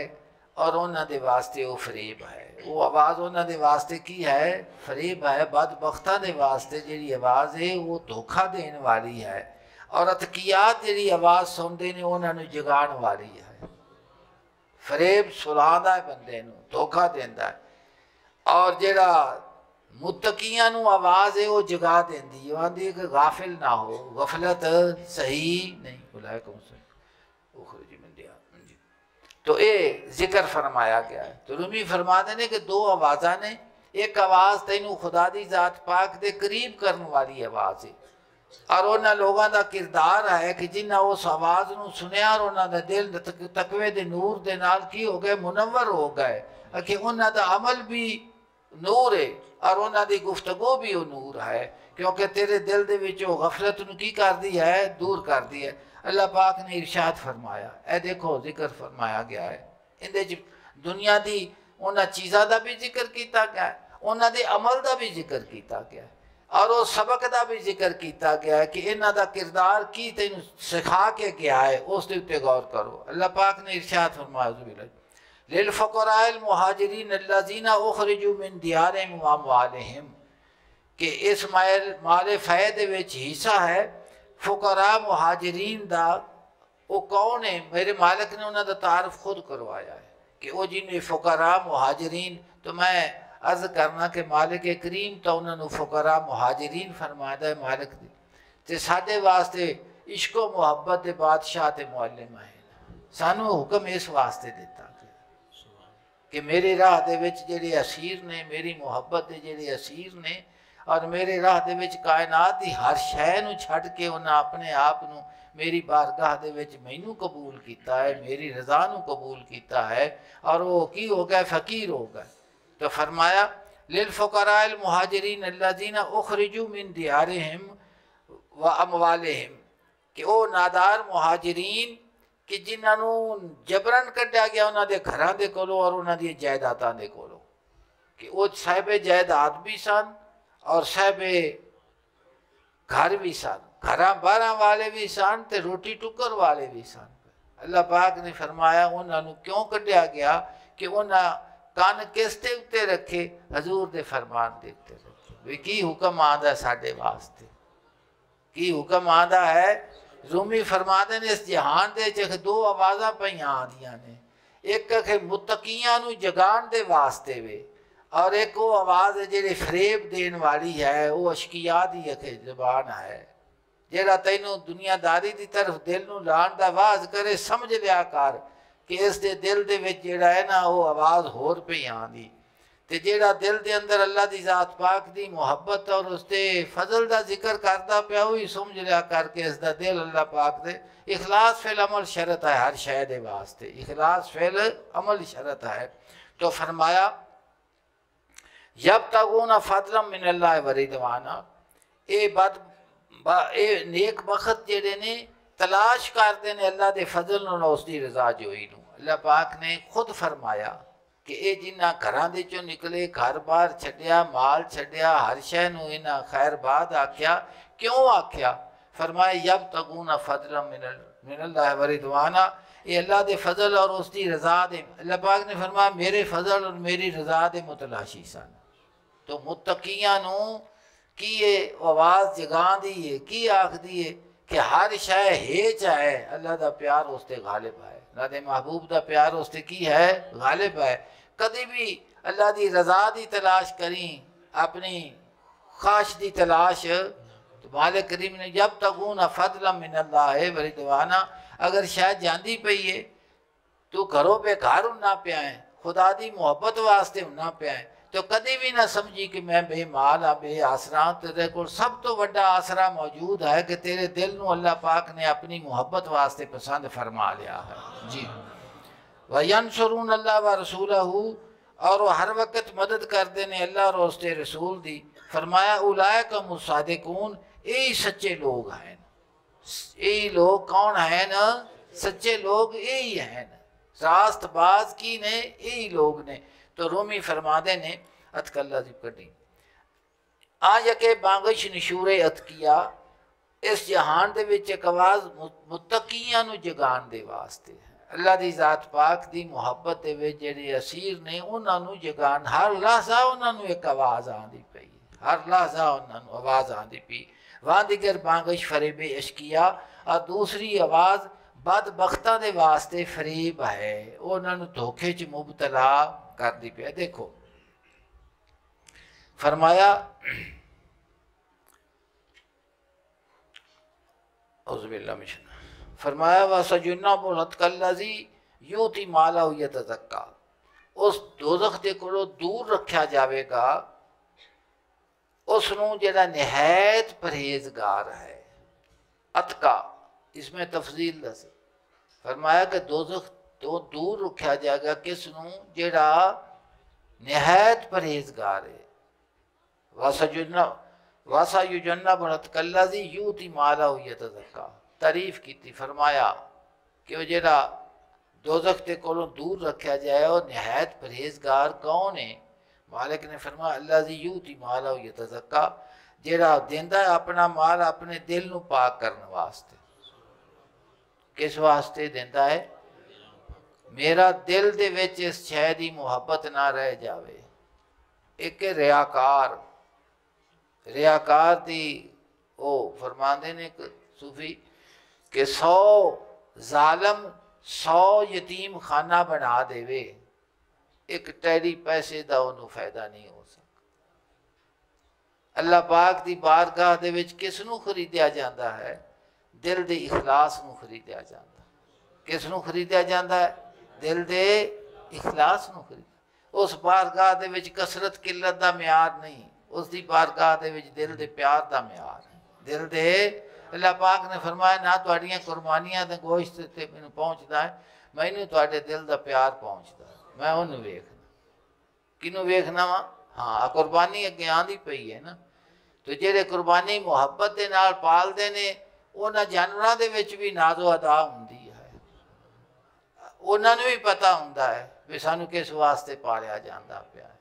और उन्हां दे वास्ते वो फरेब है। वो आवाज़ उन्हां दे वास्ते की है? फरेब है। बदबख्तां दे वास्ते जिहड़ी आवाज़ है वो धोखा देने वाली है, और अतकिया जिहड़ी आवाज़ सुनदे ने उन्हां नूं जगाण वाली है। फरेब सुलादा है, बंदे नूं धोखा देंदा है, और जिहड़ा मुतकियां नूं आवाज़ है वो जगा देंदी है, आंदी है कि गाफिल ना हो, गफलत सही नहीं। तो ये जिक्र फरमाया गया है। तो रूमी फरमाते हैं कि दो आवाज़ा ने, एक आवाज़ तैनूं खुदा दी ज़ात पाक दे करीब करने वाली आवाज़ है, और उन्होंने लोगों का किरदार है कि जिन्हें उस आवाज़ को सुनिया और उन्होंने दिल तकवे के नूर के नाल की हो गए, मुनवर हो गए, कि उन्हों का अमल भी नूर है और उन्होंने गुफ्तगू भी वो नूर है, क्योंकि तेरे दिल के विच वो गफलत नूं की करती है, दूर करती है। अल्लाह पाक ने इरशाद फरमाया, ए देखो जिक्र फरमाया गया है, इन्हें दुनिया की उन्होंने चीज़ों का भी जिक्र किया गया है, उन्होंने अमल का भी जिक्र किया गया है, और उस सबक का भी जिक्र किया गया है कि इन्हों का किरदार की तेन सिखा के गया है, उसके उत्ते गौर करो। अल्लाह पाक ने इरशाद फरमाया, लिल फुक़राइल मुहाजिरीन अल्लज़ीना उखरिजू मिन दियारिहिम व अमवालिहिम, कि इस माल माले फ़य दे विच हिस्सा है फुकरा मुहाजिरीन दा। वो कौन है? मेरे मालिक ने उन्होंने तारफ खुद करवाया है कि वह जिन्हें फुकरा मुहाजिरीन, तो मैं अर्ज़ करना कि मालिक करीम तो उन्होंने फुकरा मुहाजरीन फरमाया है मालिक ने, तो साढ़े वास्ते इश्को मुहब्बत के बादशाह ते मुअल्लिम है, सानू हुक्म इस वास्ते दिता कि मेरे राह दे विच जेड़े असीर ने, मेरी मुहब्बत के जेड़े असीर ने, और मेरे राह दे विच कायनात की हर शइ नूं छड़ के उन्हें अपने आप नूं मेरी बारगाह दे विच मैनू कबूल किया है, मेरी रज़ा नूं कबूल किया है, और वो की हो गए? फ़कीर हो गए। तो फरमाया लिल फुक़राइल मुहाजिरीन अल्लज़ीना उखरिजू मिन दियारिहिम व अमवालिहिम, कि वो नादार मुहाजिरीन कि जिन्होंने जबरन कढ़िया गया उन्होंने घरों के कोलों और उन्होंने जायदातों के कोलों, कि वो साहिब जायदाद भी सन और साहिब घर भी सन, घर बारह वाले भी सन तो रोटी टुकर वाले भी सन। अल्लाह पाक ने फरमाया उन्होंने क्यों कढ़िया गया कि उन्होंने कान किसते उत्ते रखे? हजूर दे फरमान देते रखे भी की हुक्म आंदा साडे वास्ते, की हुक्म आंदा है। रूमी फरमाते ने इस जहान दे च दो आवाज़ा पईयां आंदियां ने, एक के मुतकियां नूं जगाण दे वास्ते वे, और एक वो आवाज़ है जिहड़ी फरेब देण वाली है, वो अशकिया दी अखे ज़बान है, जिहड़ा तैनूं दुनियादारी दी तरफ दिल नूं लाण दा वाज करे, समझ लिया कर कि इस दे दिल दे विच जिहड़ा है ना वो आवाज़ होर पे आंदी, ते जिहड़ा दिल दे अंदर अल्लाह दी ज़ात पाक दी मुहब्बत और उसके फजल दा जिक्र करदा पिया, वही समझ लिया करके इस दा दिल अल्लाह पाक दे इखलास फिल अमल शरत है, हर शइ दे वास्ते इखलास फिल अमल शरत है। तो फरमाया जब तक उन्हें फजलम मिन अल्लाह वरिदवाना, ये बद ये नेक बखत जिहड़े ने तलाश करते हैं अल्लाह के फजल और उसकी रजा जोई। अल्लाह पाक ने खुद फरमाया कि ये जिन्ना घरों के निकले, घर बार छड्या, माल छड्या, हर शइ नूं इन्हां खैरबाद आख्या, क्यों आख्या? फरमाया जब तगूना फजल मिनल मिनल्लाह वरिदवाना, ये अल्लाह के फजल और उसकी रजा दे। अल्लाह पाक ने फरमाया मेरे फजल और मेरी रजा दे मुतलाशी सन। तो मुतकियां नूं की आवाज़ जगांदी है, की आखदी है कि हर शइ हेच है, अल्लाह का प्यार उसते गालिब है, राधे महबूब का प्यार उस की है गालिब है। कभी भी अल्लाह की रजा की तलाश करी अपनी ख्वाहिश की तलाश तो मालिक करीम ने जब तगून फजला मिन अल्लाह है वरी दवाना अगर शायद जाती पई है तो घरों बेकार होना पिया है खुदा की मुहब्बत वास्ते होना पिया है तो कभी भी ना समझी कि मैं बेमाल आ बे आसरा तेरे को सब तो वड्डा आसरा मौजूद है कि तेरे दिल नूं अल्लाह पाक ने अपनी मुहब्बत वास्ते पसंद फरमा लिया है। जी वयंसुरून अल्लाह व रसूलहू और वो हर वक्त मदद करते हैं अल्लाह और उसके रसूल दी। फरमाया उलाइका मुसादिकून यही सच्चे लोग हैं। यही लोग कौन है न सच्चे लोग यही हैं रास्तबाज की ने यही लोग ने। तो रोमी फरमादे ने अतकल्ला जिक्री आज के बांगश नशूर अतकिया इस जहान दे विच इक आवाज़ मुतकियां नूं जगान दे वास्ते अल्लाह की जात पाक की मुहब्बत जिहड़े असीर ने उन्होंने जगान हर लहजा उन्होंने एक आवाज़ आती पई हर लहजा उन्होंने आवाज़ आती पई। वाह दिगर बांगश फरेब इश्किया और दूसरी आवाज़ बदबख्तां दे वास्ते फरीब है उन्होंने धोखे च मुबतला करती पई। देखो फरमाया फरमाया व सजुन्ना बुलतकल्लज़ी यूती मालहु यतज़क्का उस दोज़ख दे कोलों दूर रखा जाएगा उसनूं जिहड़ा निहायत परहेजगार है। अतका इसमें तफसील दस फरमाया कि दोज़ख तो दूर रखा जाएगा किसनूं जिहड़ा निहायत परहेजगार है। व सजुन्ना व सयुजन्ना बुलतकल्लज़ी यूती मालहु यतज़क्का तारीफ की फरमाया कि वह जरा दोज़ख के कोलों दूर रखा जाए और निहायत परहेजगार कौन है। मालिक ने फरमाया अल्लाजी यूती माला यतज़क्का जरा देंदा अपना माल अपने दिल नूं पाक करने वास्ते। किस वास्ते देंदा है मेरा दिल दे विच इस शै दी मुहब्बत ना रह जावे। एक रियाकार रियाकार दी ओ फरमांदे ने सूफी कि सौ जालम सौ यतीम खाना बना देवे एक टैरी पैसे का उन्होंने फायदा नहीं हो सकता। अल्लाह पाक की बारगाह दे विच किसनूं खरीदया जाता है दिल के इखलास नूं खरीदया जाता है। किसनूं खरीदया जाता है दिल के इखलास नूं खरीद उस बारगाह दे विच कसरत किल्लत का म्यार नहीं उसकी बारगाह दे विच दिल के प्यार का म्यार है। दिल के अल्लाह पाक ने फरमाया ना तुहाड़ियां कुर्बानियां दे गोश्त ते मैनूं पहुँचता है मैनूं तुहाडे दिल दा प्यार पहुँचता है मैं उन्हें वेखना किनूं वेखना वा हाँ कुर्बानी अगे आँदी पई है ना। तो जिहड़े कुर्बानी मुहब्बत दे नाल पालदे ने उन्हां जानवरां दे विच भी नाज़ो अदा हुंदी है उन्हां नूं भी पता हुंदा है भी सानूं किस वास्ते पालिया जांदा पिया है।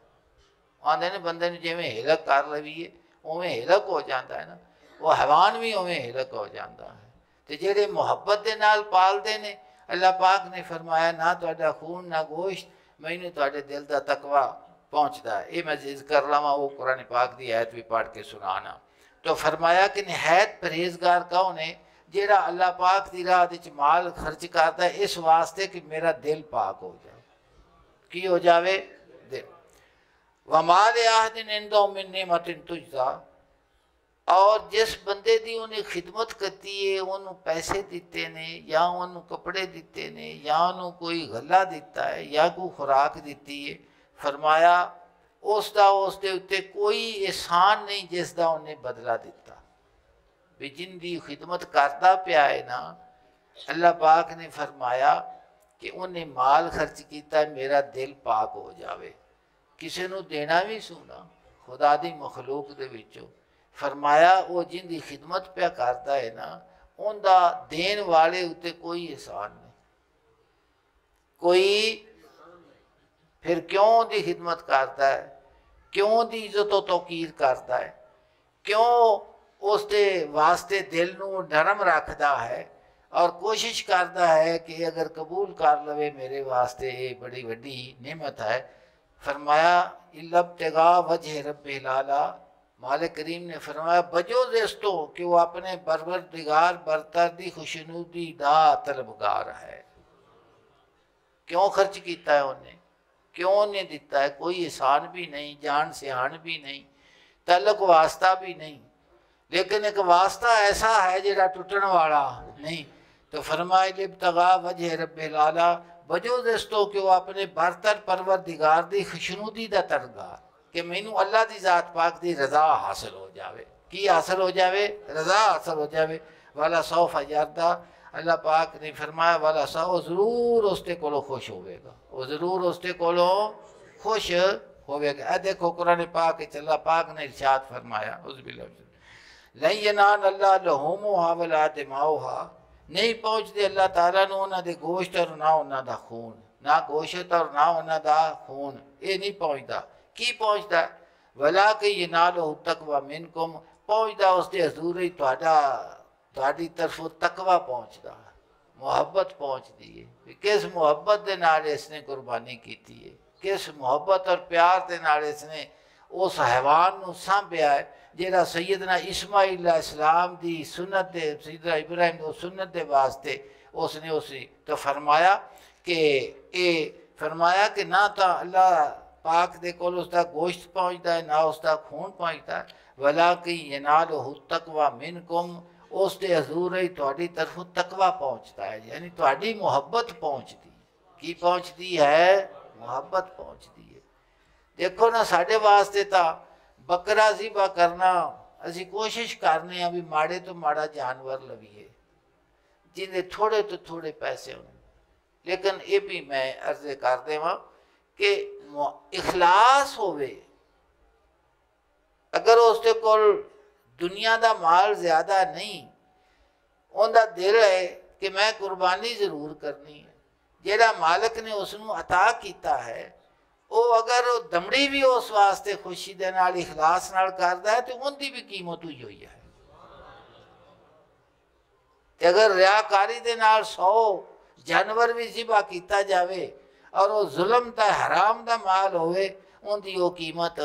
आंदे ने बंदे नूं जिवें हिलक कर लवीए उवें हिलक हो जांदा है ना वो हैवान भी उवें हिलक हो जाता है। तो जेडे मुहब्बत के नाल पालते हैं अल्लाह पाक ने फरमाया ना तुहाडा खून ना गोश्त मैनूं तुहाडे दिल का तकवा पहुँचता है। ये मैं जिक्र कर लवां वो कुरान पाक की आयत भी पढ़ के सुनाना। तो फरमाया कि निहायत परहेजगार कौन है जेड़ा अल्लाह पाक की राह विच माल खर्च करता है इस वास्ते कि मेरा दिल पाक हो जाए की हो जाए दिल। वमा लिआहदिन इंदहु मिन निअमतिन तुजज़ा और जिस बंदे दी उन्हें खिदमत करती है उन्होंने पैसे दिते ने या उन्होंने कपड़े दिते ने या उन्होंने कोई गला दिता है या कोई खुराक दी है। फरमाया उसका उसके उत्ते कोई एहसान नहीं जिसका उन्हें बदला दिता भी जिन दी खिदमत करता पिया है ना। अल्लाह पाक ने फरमाया कि उन्हें माल खर्च किया मेरा दिल पाक हो जाए किसी को देना भी सोना खुदा दी मखलूक दे विचों फरमाया वो जिनकी खिदमत पे करता है ना उनका देने वाले उत्ते कोई एहसान नहीं कोई फिर क्यों उनकी खिदमत करता है क्यों उनकी इज्जत तो तौकीर करता है क्यों उसके वास्ते दिल को नरम रखता है और कोशिश करता है कि अगर कबूल कर लवे मेरे वास्ते ये बड़ी वड्डी नेमत है। फरमाया इल्लब्तिगा वजह रब्बिल आला मालिक करीम ने फरमाया बजो देस्तो कि वो अपने परवरदिगार बरतर दी खुशनूदी दा तलबगार है क्यों खर्च किया है उन्हें, क्यों उन्हें दिता है? कोई एहसान भी नहीं, जान सिहान भी नहीं, तलक वास्ता भी नहीं, लेकिन एक वास्ता ऐसा है जरा टूटन वाला नहीं। तो फरमाए लिब्तगा वजह रब्बिल आला, वजो दस्तो कि वह अपने बरतर परवरदिगार दी खुशनुदी दा तरगार, कि मैनू अल्लाह दी जात पाक दी रजा हासिल हो जावे। की हासिल हो जावे? रजा हासिल हो जावे। वाला सौ फजरदा, अल्लाह पाक ने फरमाया वाला सौ, जरूर उसके कोलों खुश होवेगा, वह जरूर उसके कोलों खुश होवेगा। ए देखो कुरान पाक इच अल्लाह पाक ने इरशाद फरमाया, उस बिल्लाह नहीं यनान अल्लाह लहूमो हावला दिमाओ हा, नहीं पहुँचते अल्लाह ताला नूं उन्हां दे गोश्त और ना उन्हां दा खून, ना गोश्त और ना उन्हां दा खून ये नहीं पहुँचता। की पहुँचता? वला के यनाल तकवा मिनकुम, पहुँचता उसके हजूर ही तुहाडी तरफों तकवा पहुँचता, मुहब्बत पहुँचती है। किस मुहब्बत दे नाल इसने कुर्बानी कीती है, किस मुहब्बत और प्यार दे नाल इसने उस हैवान नूं सांभिया है जिहड़ा सैयदना इस्माईल अलैहिस्सलाम दी सुन्नत दे, सैयदना इब्राहिम दी सुन्नत दे वास्ते उसने उसी। तो फरमाया कि ये फरमाया कि ना तो अल्लाह पाक दे कोल उसका गोश्त पहुँचता है ना उसका खून पहुँचता है, वला कि यनालहु तकवा मिनकुम, उसके हजूर ही तुहाडी तरफों तकवा पहुँचता है, यानी तुहाडी मुहब्बत पहुँचती। की पहुँचती है? मुहब्बत पहुँचती है। देखो ना साढ़े वास्ते तो बकरा ज़िबा करना, असी कोशिश करने भी माड़े तो माड़ा जानवर लवीए जिन्हें थोड़े तो थोड़े पैसे होने, लेकिन ये भी मैं अर्ज कर देव कि इखलास होवे। अगर उसके कोल दुनिया का माल ज़्यादा नहीं, उनका दिल है कि मैं कुर्बानी जरूर करनी है, जेड़ा मालिक ने उसनू अता किया है। वो अगर दमड़ी भी उस वास्ते खुशी दे नाल इखलास नाल करता है तो उनकी भी कीमत हुई हुई है। तो अगर रियाकारी दे नाल सौ जानवर भी जिबा किया जाए और वो जुल्म का हराम का माल होवे, उनकी वो कीमत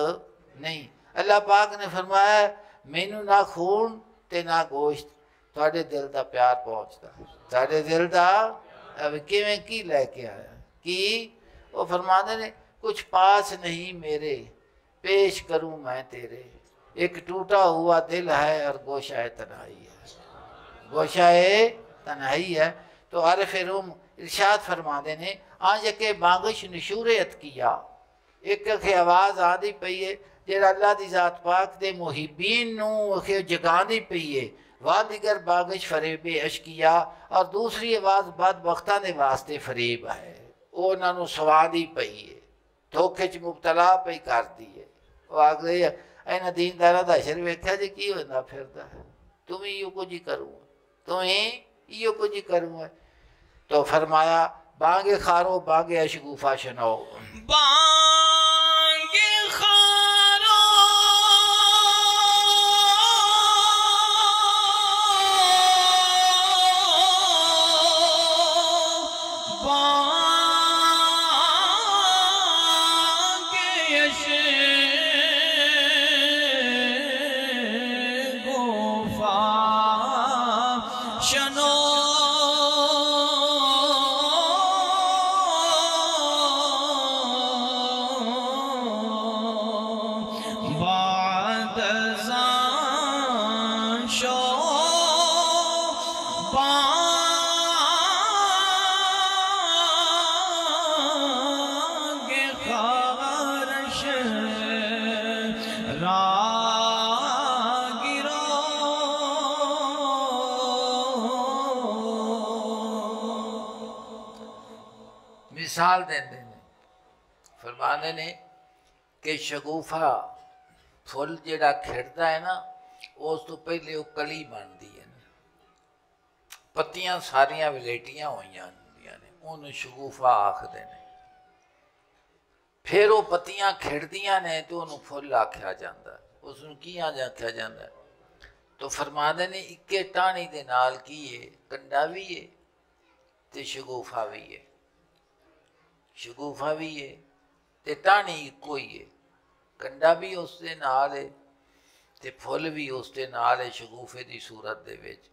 नहीं। अल्लाह पाक ने फरमाया मैनू ना खून ते ना गोश्त, तुहाडे दिल का प्यार पहुँचता है, तुहाडे दिल का किवें की लैके आया कि वो फरमाते ने कुछ पास नहीं मेरे, पेश करूं मैं तेरे, एक टूटा हुआ दिल है और गोशाए तन्हाई है, गोशाए तन्हाई है। तो आरिफ रूम इरशाद फरमाते ने आज के बांगश नशूरे अतकिया, एक के आवाज़ आती पई है जेड़ा अल्लाह की जात पाक के मुहिबीन नूं जगाती पई है। वाह दिगर बांगश फरेबे अशकिया, और दूसरी आवाज़ बदबख्तां दे वास्ते फरेब है, वो उन्हां नूं सवादी पई है, धोखे च मुबतला पई करती है। वह आखदे इन्हां दीनदारां दा अशर वेख्या जी की होंदा फिरदा है, तुम्हें इहो कुछ ही करूँ, तुम्हें इहो कुछ ही करूँ। तो फरमाया बांगे खारो बांगे अशगूफा शनाओ, बांगे खारो बांगे मिसाल देंदे ने, फरमाने ने कि शगुफा फुल जिहड़ा खिड़दा है ना, उस तो पहले वो कली बनती है, पत्तियां सारिया वलेटियां होईयां हुंदियां ने, उहनूं शगुफा आखदे ने। फिर वो पत्तियां खिड़दियां ने तो उहनूं फुल आख्या जाता, उसनूं की आख्या जाता। तो फरमाने ने इक्के टाणी दे नाल की है, कंडा भी है ते शगुफा भी है, शगुफा भी है ते टाणी इक्को ही है, कंडा भी उसके नाल है ते फुल भी उसके नाल है, शगुफे की सूरत दे विच।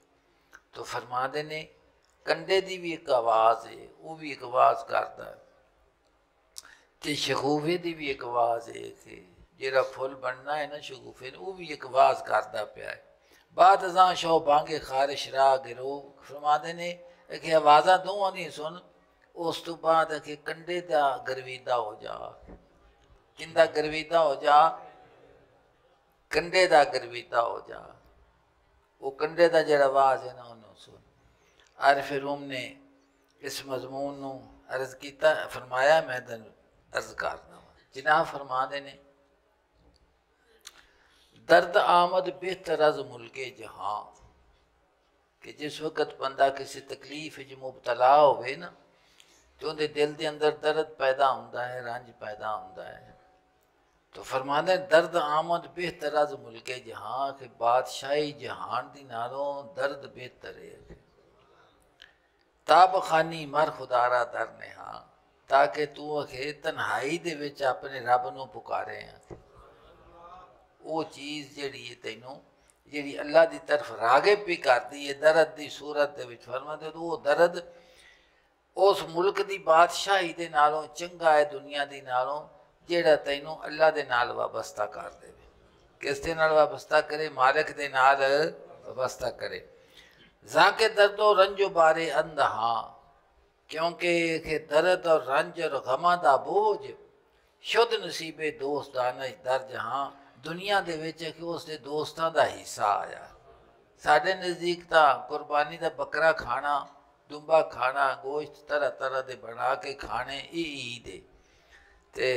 तो फरमाते ने कंडे की भी एक आवाज़ है, वह भी एक आवाज़ करता है, तो शगुफे की भी एक आवाज़ है कि जो फुल बनना है ना शगुफे वह भी एक आवाज़ करता पाया है। बाद अजा शो बांगे खारिश राह गिरो फरमाते ने कि आवाज़ा दोवां दी सुन, उस तो बाद कंडे का गरवीदा हो जा, किंदा गरवीदा हो जा, कंडे का गरवीदा हो जा, वो कंडे का जो आवाज़ है ना उन्होंने सुन। आरिफ रूम ने इस मजमून को अर्ज किया, फरमाया मैं तन अर्ज करता हूँ जिनाह फरमा देने दर्द आमद बेहतर अज मुल्के जहाँ, कि जिस वक्त बंदा किसी तकलीफ च मुबतला होवे ना तो उनके दिल के अंदर दर्द पैदा होता है, रंज पैदा होता है। तो फरमाने दर्द आमद बेहतर अज मुल्के जहाँ, के बादशाही जहान दी नालों दर्द बेहतर है। ताब खानी मर खुदारा दर ने हाँ, ताकि तू अखे तन्हाई दे विच अपने रब नू पुकारे हैं। वो चीज़ जिहड़ी है तैनू जिहड़ी अल्लाह दी तरफ रागिब भी करती है दर्द दी सूरत दे विच, फरमाते तो वो दर्द उस मुल्क दी बादशाही दे नालों चंगा है दुनिया दी नालों, जेड़ा तैनू अल्लाह दे नाल वाबस्ता कर दे, किस दे नाल वाबस्ता करे, मालिक दे नाल वाबस्ता करे। जाके दर्द और रंजो बारे अंध हाँ, क्योंकि दर्द और रंज और गमा दा बोझ शुद्ध नसीबे दोस्तान दर्ज हाँ, दुनिया दे विच उसके दोस्तां दा हिस्सा आया। साडे नज़दीक तां कुर्बानी दा बकरा खाना, दुंबा खाना, गोश्त तरह तरह दे बना के खाने, ये ईद है। ते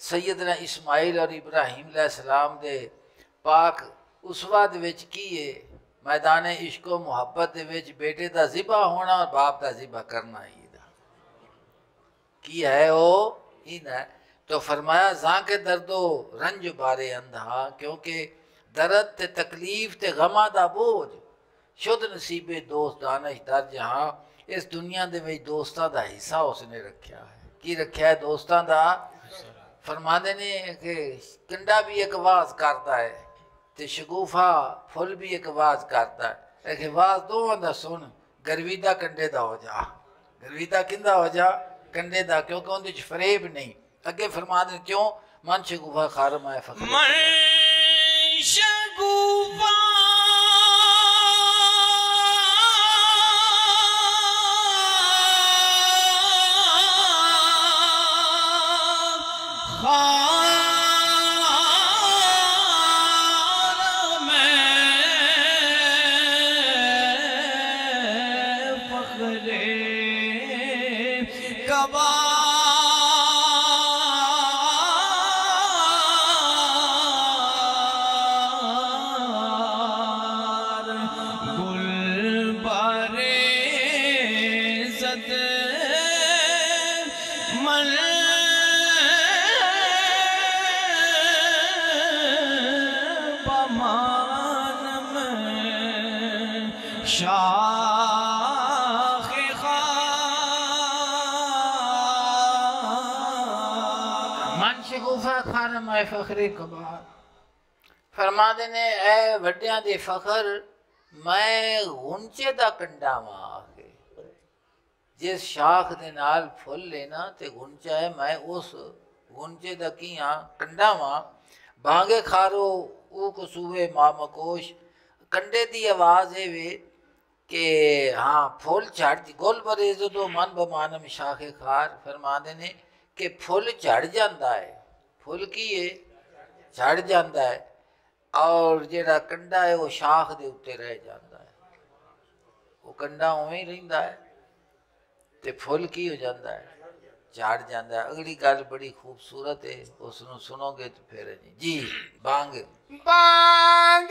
सैयदना इस्माइल और इब्राहिम अलैहिस्सलाम दे पाक उसवा दे विच की है, मैदान इश्को मुहब्बत दे विच बेटे का जिबा होना और बाप का जिबा करना ही दा की है वो ही ना। तो फरमाया जाके दर्दो रंज बारे अंधा, क्योंकि दर्द ते तकलीफ ते गमा दा बोझ शुद्ध नसीबे दोस्त दानिश दर जहाँ, इस दुनिया दे विच दोस्तां दा हिस्सा उसने रखा है। की रखा है दोस्तां दा। फरमाते ने कि कंडा भी एक आवाज़ करता है तो शगुफा फुल भी एक आवाज़ करता है, एक आवाज़ दोवां दा सुन, गरवीदा कंडे दा हो जा, गरवीदा किंदा हो जा, कंडे दा, क्योंकि उहदे च फरेब नहीं। अगे फरमाते क्यों मन शगुफा खारम है फकत मन शगुफा फखरे कबार। फरमाते ने ऐ वड्डियां दे फखर मैं गुंचे दा कंडा वां, आके जिस शाख दे नाल फुल लेना ते गुंचा है मैं उस गुंचे दा की हां कंडा वां। भांगे खारो ओ कसूए मामकोश, कंडे दी आवाज़ है वे के हाँ फुल छड़ गोल बरेज तो मन बमानम शाखे खार। फरमाते ने कि फुल झड़ जाता है, फुल की है झड़ जाता है और जेड़ा कंडा है वो शाख के उत्ते रह जाता है, वो कंडा उवें ही रहिंदा है ते फुल की हो जाता है झड़ जाता है। अगली गल बड़ी खूबसूरत है, उसनूं सुनोगे तो फिर जी। बांग बांग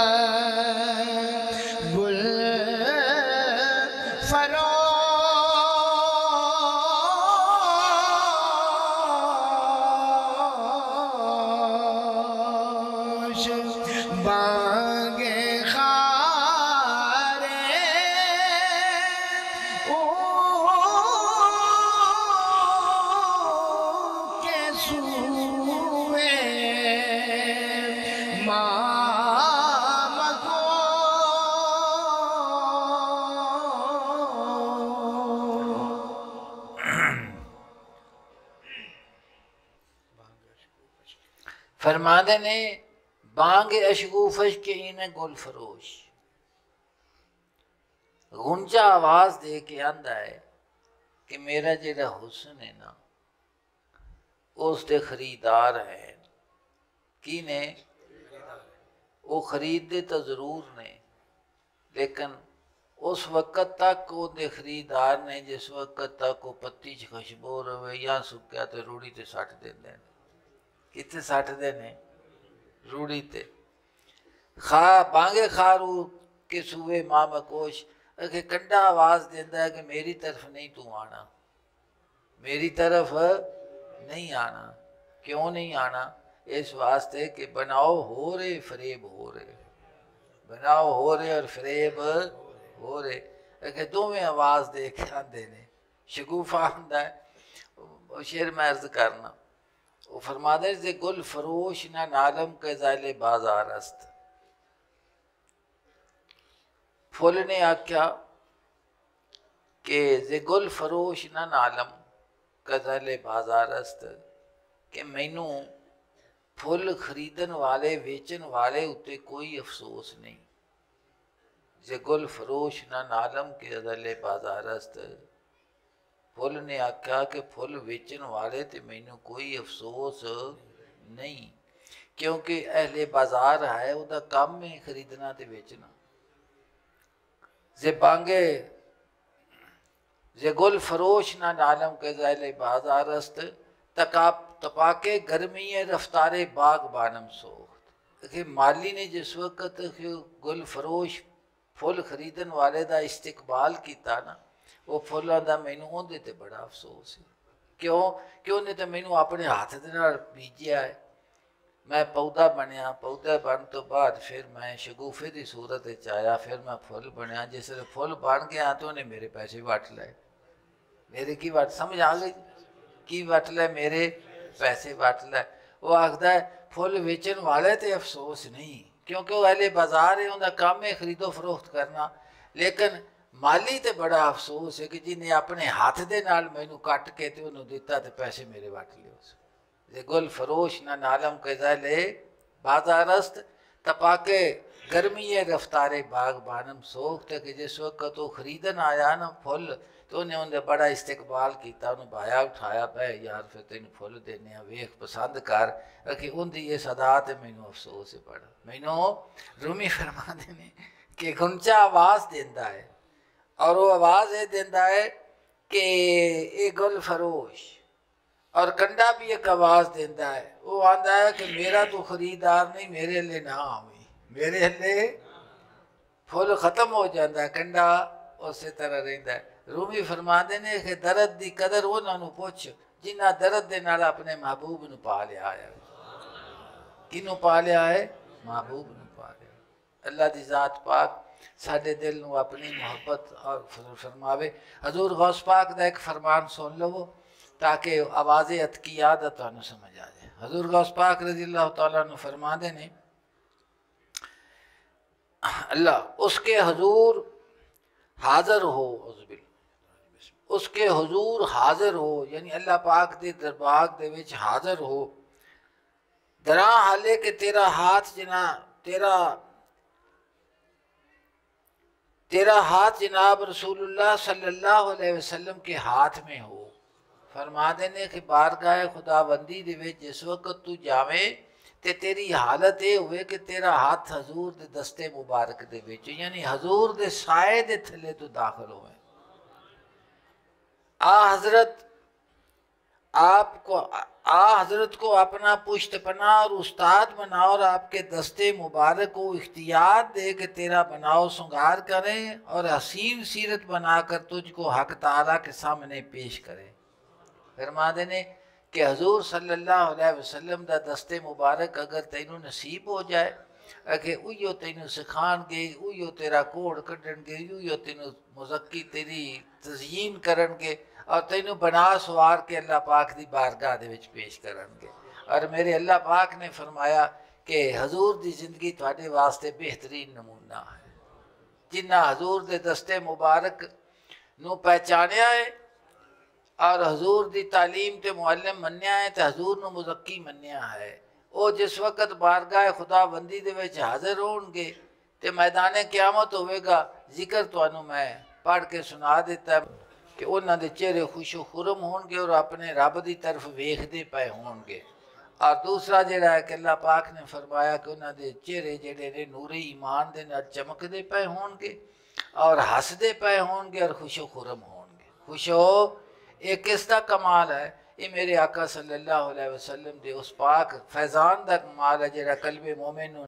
फरोश बांगे खारे फरमाते ने बांग अशगूफश के इन गुल फरोश गुंजा आवाज दे के आंदा है कि मेरा जेड़ा हुस्न है ना उसके खरीदार है कि ने वो खरीदते तो जरूर ने लेकिन उस वक़्त तक वो खरीदार ने जिस वक़्त तक वो पत्ती च खुशबू रवे या सुक्या तो रूड़ी तो सट देते हैं कितने सटते हैं रूड़ी ते खा बांगे खारू के सूबे माँ बकोश अगे कंडा आवाज़ देता है कि मेरी तरफ नहीं तू आना मेरी तरफ नहीं आना क्यों नहीं आना इस वास्ते कि बनाओ हो रहे फरेब हो रहे बनाओ हो रहे और फरेब हो रहे अगे दोवें आवाज़ दे के आते हैं शगुफा आंदा है शेर मैं अर्ज करना वो फरमाते जे गुल फरोश ना नालम के जाले बाजार अस्त फुल ने आख्या के जे गुल फरोश ना नालम के जाले बाजार अस्त कि मैनू फुल खरीदन वाले बेचन वाले उत्ते कोई अफसोस नहीं जे गुल फरोश ना नालम के जाले बाजार अस्त फुल ने आख्या कि फुल बेचन वाले तो मैनू कोई अफसोस नहीं क्योंकि अहले बाजार है उदा काम ही खरीदना तो बेचना जे बांगे जे गुल फरोश ना नालम के ज़ैले बाजार अस्त तका तपाके गर्मी रफ्तारे बाग बानम सोख माली ने जिस वक्त गुल फरोश फुल खरीदन वाले का इस्तिकबाल किया ना वो फुलों का मैनू उहदे ते बड़ा अफसोस है क्यों कि उन्हें तो मैनू अपने हाथ दे नाल बीजिया है मैं पौधा बनया पौधा बन तो बाद फिर मैं शगुफे की सूरत च आया फिर मैं फुल बनया जिस फुल बन गया तो उन्हें मेरे पैसे वट लाए मेरे की वट समझ आ गई की वट लाए मेरे पैसे वट लाए वो आखदा है फुल बेचन वाले तो अफसोस नहीं क्योंकि वह अहले बाजार है उनका काम है खरीदो फरोख्त करना लेकिन माली तो बड़ा अफसोस है कि जिन्हें अपने हाथ के नाल मैनू कट के तो उन्होंने दिता तो पैसे मेरे वट लियो जे गुल फरोश ना नालम के ज़ैले बाजारस्त तपाके गर्मी है रफ्तारे बाग बानम सोख तक जिस वक्त वो खरीदन आया ना फुल तो उन्हें उन्हें बड़ा इस्तेकबाल किया उन्हें बाया उठाया भाई यार फिर तेन फुल देने वेख पसंद कर कि उनकी ये सदा तो मैनू अफसोस है बड़ा मैनू रूमी फरमा देने कि गुंचा आवाज़ देता है और वो आवाज़ ये देता है कि ये गुल फरोश और कंडा भी एक आवाज़ देता है वो आंदा है कि मेरा तो खरीदार नहीं मेरे हले ना आवी मेरे हले फुल ख़त्म हो जाता है कंडा उस तरह रहिंदा है। रूमी फरमाते ने कि दर्द की कदर उन्होंने पुछ जिन्हें दर्द के नाल अपने महबूब नूं पा लिया है किनूं पा लिया है महबूब नूं पा लिया अल्लाह दी ज़ात पाक साढ़े दिल नूं अपनी मुहब्बत और फरमावे। हजूर गौस पाक का एक फरमान सुन लवो ताकि आवाज़ अतकिया दा तुहानूं समझ आ जाए। हजूर गौस पाक रज़ी अल्लाह तआला नूं फरमांदे ने अल्लाह उसके हजूर हाज़िर हो उसके हजूर हाज़िर हो यानी अल्लाह पाक के दरबार दे विच हाज़िर हो दरा हाले कि तेरा हाथ जना तेरा तेरा हाथ जनाब रसूलुल्लाह सल्लल्लाहु अलैहि वसल्लम के हाथ में हो। फरमा देने कि बारगाह खुदाबंदी दे विच जिस वक्त तू जावे ते तेरी हालत ये होवे कि तेरा हाथ हजूर दे दस्ते मुबारक दे विच यानी हजूर दे साए दे थले तू दाखिल होवे। आ हजरत आपको आ हजरत को अपना पुश्तपना और उस्ताद बनाओ और आपके दस्ते मुबारक को इख्तियार दे के तेरा बनाओ श्रृंगार करें और हसीन सीरत बनाकर तुझको हक ताला के सामने पेश करें। फरमाते ने कि हजूर सल्लल्लाहु अलैहि वसल्लम दा दस्ते मुबारक अगर तेनू नसीब हो जाए अगे उइयो तेनू सिखाणगे उइयो तेरा कोड़ कड्डणगे उइयो तेनू मुज़क्की तेरी तज़यीन करनगे और तेनू बना सवार के अल्लाह पाक की बारगाह दे विच पेश करनगे। और मेरे अल्लाह पाक ने फरमाया कि हजूर की जिंदगी तुहाडे वास्ते बेहतरीन नमूना है जिन्ना हजूर के दस्ते मुबारक नू पहचानिया है और हजूर की तालीम ते मुअल्लम मन्निया है तो हजूर नू मुज़क्की मन्निया है वो जिस वक्त बारगाह खुदाबंदी दे विच हाजिर होंगे तो मैदान क्यामत होगा। जिक्र तुहानू मैं पढ़ के सुना दिता कि उन्होंने चेहरे खुशो खुरम होंगे और अपने रब की तरफ वेखते पे होंगे। और दूसरा जिहड़ा है कि अल्लाह पाक ने फरमाया कि उन्होंने चेहरे जिहड़े नूरे ईमान दे नाल चमकदे पे होंगे और हसदे पे होंगे और खुशो खुरम होंगे। खुशो ये किस दा कमाल है? ये मेरे आका सल्लल्लाहु अलैहि वसल्लम दे उस पाक फैज़ान दा कमाल है जिहड़ा कल्बे मोमिन